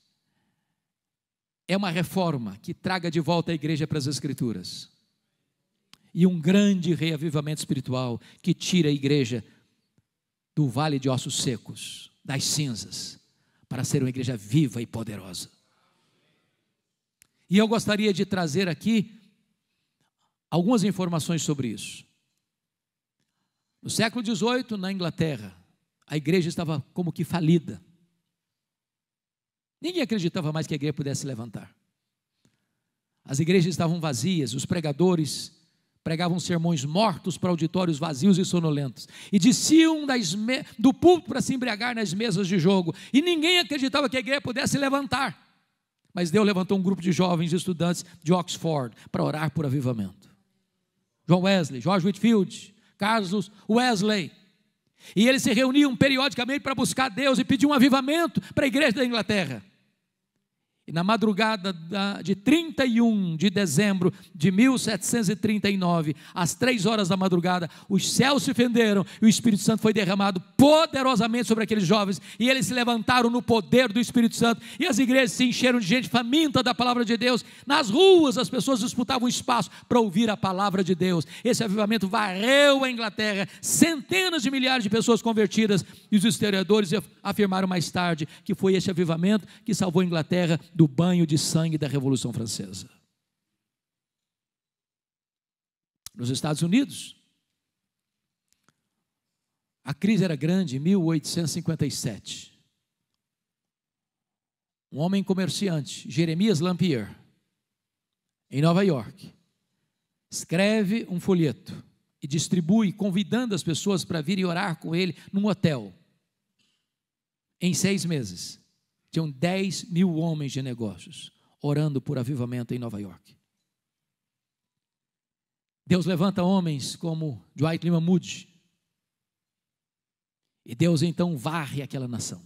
é uma reforma que traga de volta a igreja para as Escrituras e um grande reavivamento espiritual que tire a igreja do vale de ossos secos, das cinzas, para ser uma igreja viva e poderosa. E eu gostaria de trazer aqui algumas informações sobre isso. No século XVIII, na Inglaterra, a igreja estava como que falida. Ninguém acreditava mais que a igreja pudesse se levantar. As igrejas estavam vazias, os pregadores pregavam sermões mortos para auditórios vazios e sonolentos, e desciam do púlpito para se embriagar nas mesas de jogo, e ninguém acreditava que a igreja pudesse se levantar. Mas Deus levantou um grupo de jovens estudantes de Oxford para orar por avivamento. John Wesley, George Whitefield, Carlos Wesley. E eles se reuniam periodicamente para buscar Deus e pedir um avivamento para a igreja da Inglaterra. E na madrugada de 31 de dezembro de 1739, às 3 horas da madrugada, os céus se fenderam e o Espírito Santo foi derramado poderosamente sobre aqueles jovens, e eles se levantaram no poder do Espírito Santo, e as igrejas se encheram de gente faminta da palavra de Deus. Nas ruas as pessoas disputavam espaço para ouvir a palavra de Deus. Esse avivamento varreu a Inglaterra, centenas de milhares de pessoas convertidas, e os historiadores afirmaram mais tarde que foi esse avivamento que salvou a Inglaterra do banho de sangue da Revolução Francesa. Nos Estados Unidos, a crise era grande em 1857. um homem comerciante, Jeremias Lampier, em Nova York, escreve um folheto e distribui, convidando as pessoas para virem orar com ele num hotel. Em 6 meses, tinham 10 mil homens de negócios orando por avivamento em Nova York. Deus levanta homens como Dwight Lyman Moody, e Deus então varre aquela nação.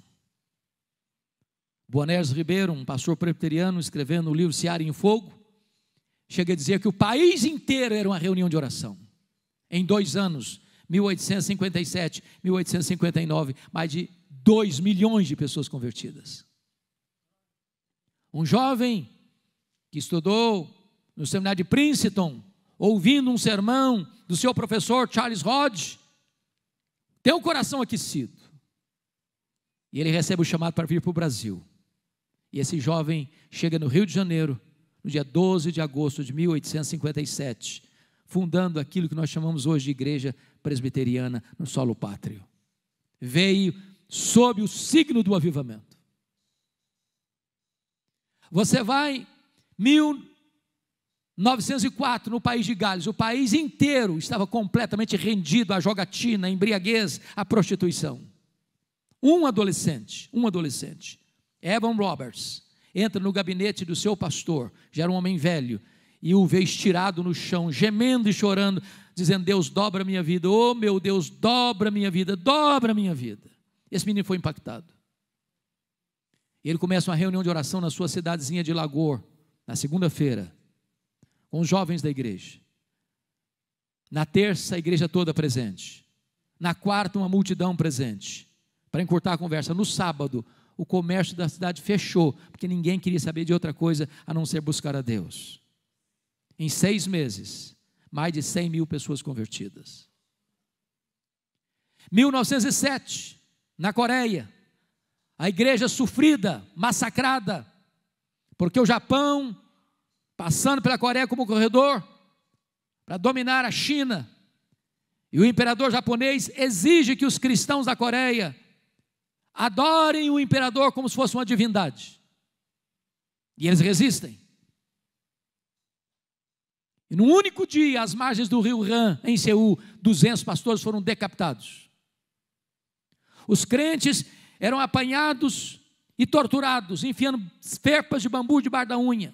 Boanés Ribeiro, um pastor presbiteriano, escrevendo o livro Seara em Fogo, chega a dizer que o país inteiro era uma reunião de oração. Em 2 anos, 1857, 1859, mais de 2 milhões de pessoas convertidas. Um jovem que estudou no seminário de Princeton, ouvindo um sermão do seu professor Charles Hodge, tem o coração aquecido, e ele recebe o chamado para vir para o Brasil. E esse jovem chega no Rio de Janeiro, no dia 12 de agosto de 1857, fundando aquilo que nós chamamos hoje de Igreja Presbiteriana no solo pátrio. Veio sob o signo do avivamento. Você vai, 1904, no país de Gales, o país inteiro estava completamente rendido à jogatina, à embriaguez, à prostituição. Um adolescente, Evan Roberts, entra no gabinete do seu pastor, já era um homem velho, e o vê estirado no chão, gemendo e chorando, dizendo: Deus, dobra a minha vida, oh meu Deus, dobra a minha vida. Esse menino foi impactado. Ele começa uma reunião de oração na sua cidadezinha de Lagor, na segunda-feira, com os jovens da igreja. Na terça, a igreja toda presente. Na quarta, uma multidão presente. Para encurtar a conversa, no sábado, o comércio da cidade fechou, porque ninguém queria saber de outra coisa a não ser buscar a Deus. Em 6 meses, mais de 100 mil pessoas convertidas. 1907, na Coreia, a igreja sofrida, massacrada, porque o Japão, passando pela Coreia como corredor, para dominar a China, e o imperador japonês exige que os cristãos da Coreia adorem o imperador como se fosse uma divindade, e eles resistem, e num único dia, às margens do rio Han, em Seul, 200 pastores foram decapitados. Os crentes eram apanhados e torturados, enfiando ferpas de bambu debaixo da unha,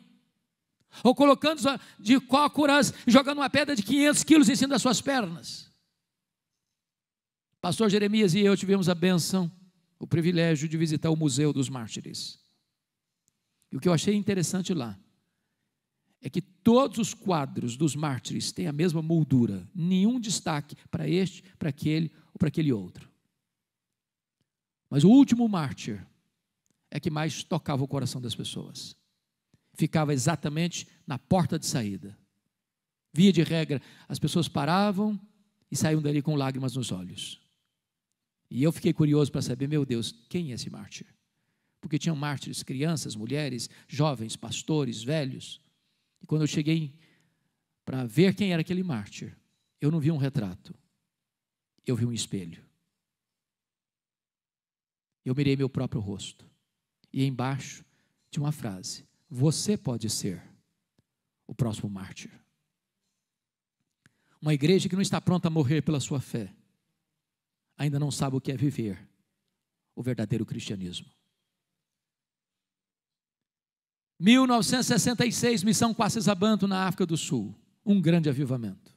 ou colocando de cócoras, jogando uma pedra de 500 quilos em cima das suas pernas. Pastor Jeremias e eu tivemos a bênção, o privilégio de visitar o Museu dos Mártires. E o que eu achei interessante lá é que todos os quadros dos mártires têm a mesma moldura, nenhum destaque para este, para aquele ou para aquele outro. Mas o último mártir é que mais tocava o coração das pessoas. Ficava exatamente na porta de saída. Via de regra, as pessoas paravam e saíam dali com lágrimas nos olhos. E eu fiquei curioso para saber, meu Deus, quem é esse mártir? Porque tinham mártires, crianças, mulheres, jovens, pastores, velhos. E quando eu cheguei para ver quem era aquele mártir, eu não vi um retrato, eu vi um espelho. Eu mirei meu próprio rosto. E embaixo tinha uma frase: você pode ser o próximo mártir. Uma igreja que não está pronta a morrer pela sua fé ainda não sabe o que é viver o verdadeiro cristianismo. 1966, missão Kwazisabanto na África do Sul, um grande avivamento.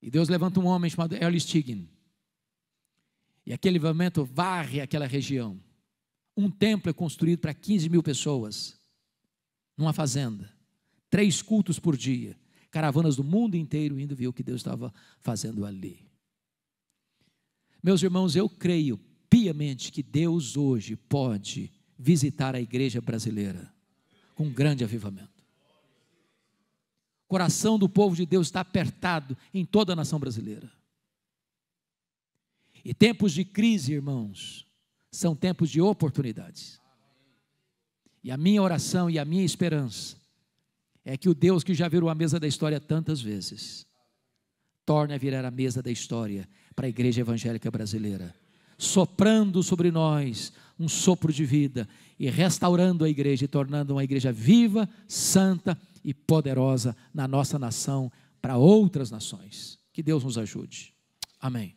E Deus levanta um homem chamado Ernest Higgin, e aquele avivamento varre aquela região. Um templo é construído para 15 mil pessoas, numa fazenda, 3 cultos por dia, caravanas do mundo inteiro indo ver o que Deus estava fazendo ali. Meus irmãos, eu creio piamente que Deus hoje pode visitar a igreja brasileira com um grande avivamento. O coração do povo de Deus está apertado em toda a nação brasileira. E tempos de crise, irmãos, são tempos de oportunidades. E a minha oração e a minha esperança é que o Deus que já virou a mesa da história tantas vezes torne a virar a mesa da história para a igreja evangélica brasileira, soprando sobre nós um sopro de vida e restaurando a igreja e tornando uma igreja viva, santa e poderosa na nossa nação para outras nações. Que Deus nos ajude. Amém.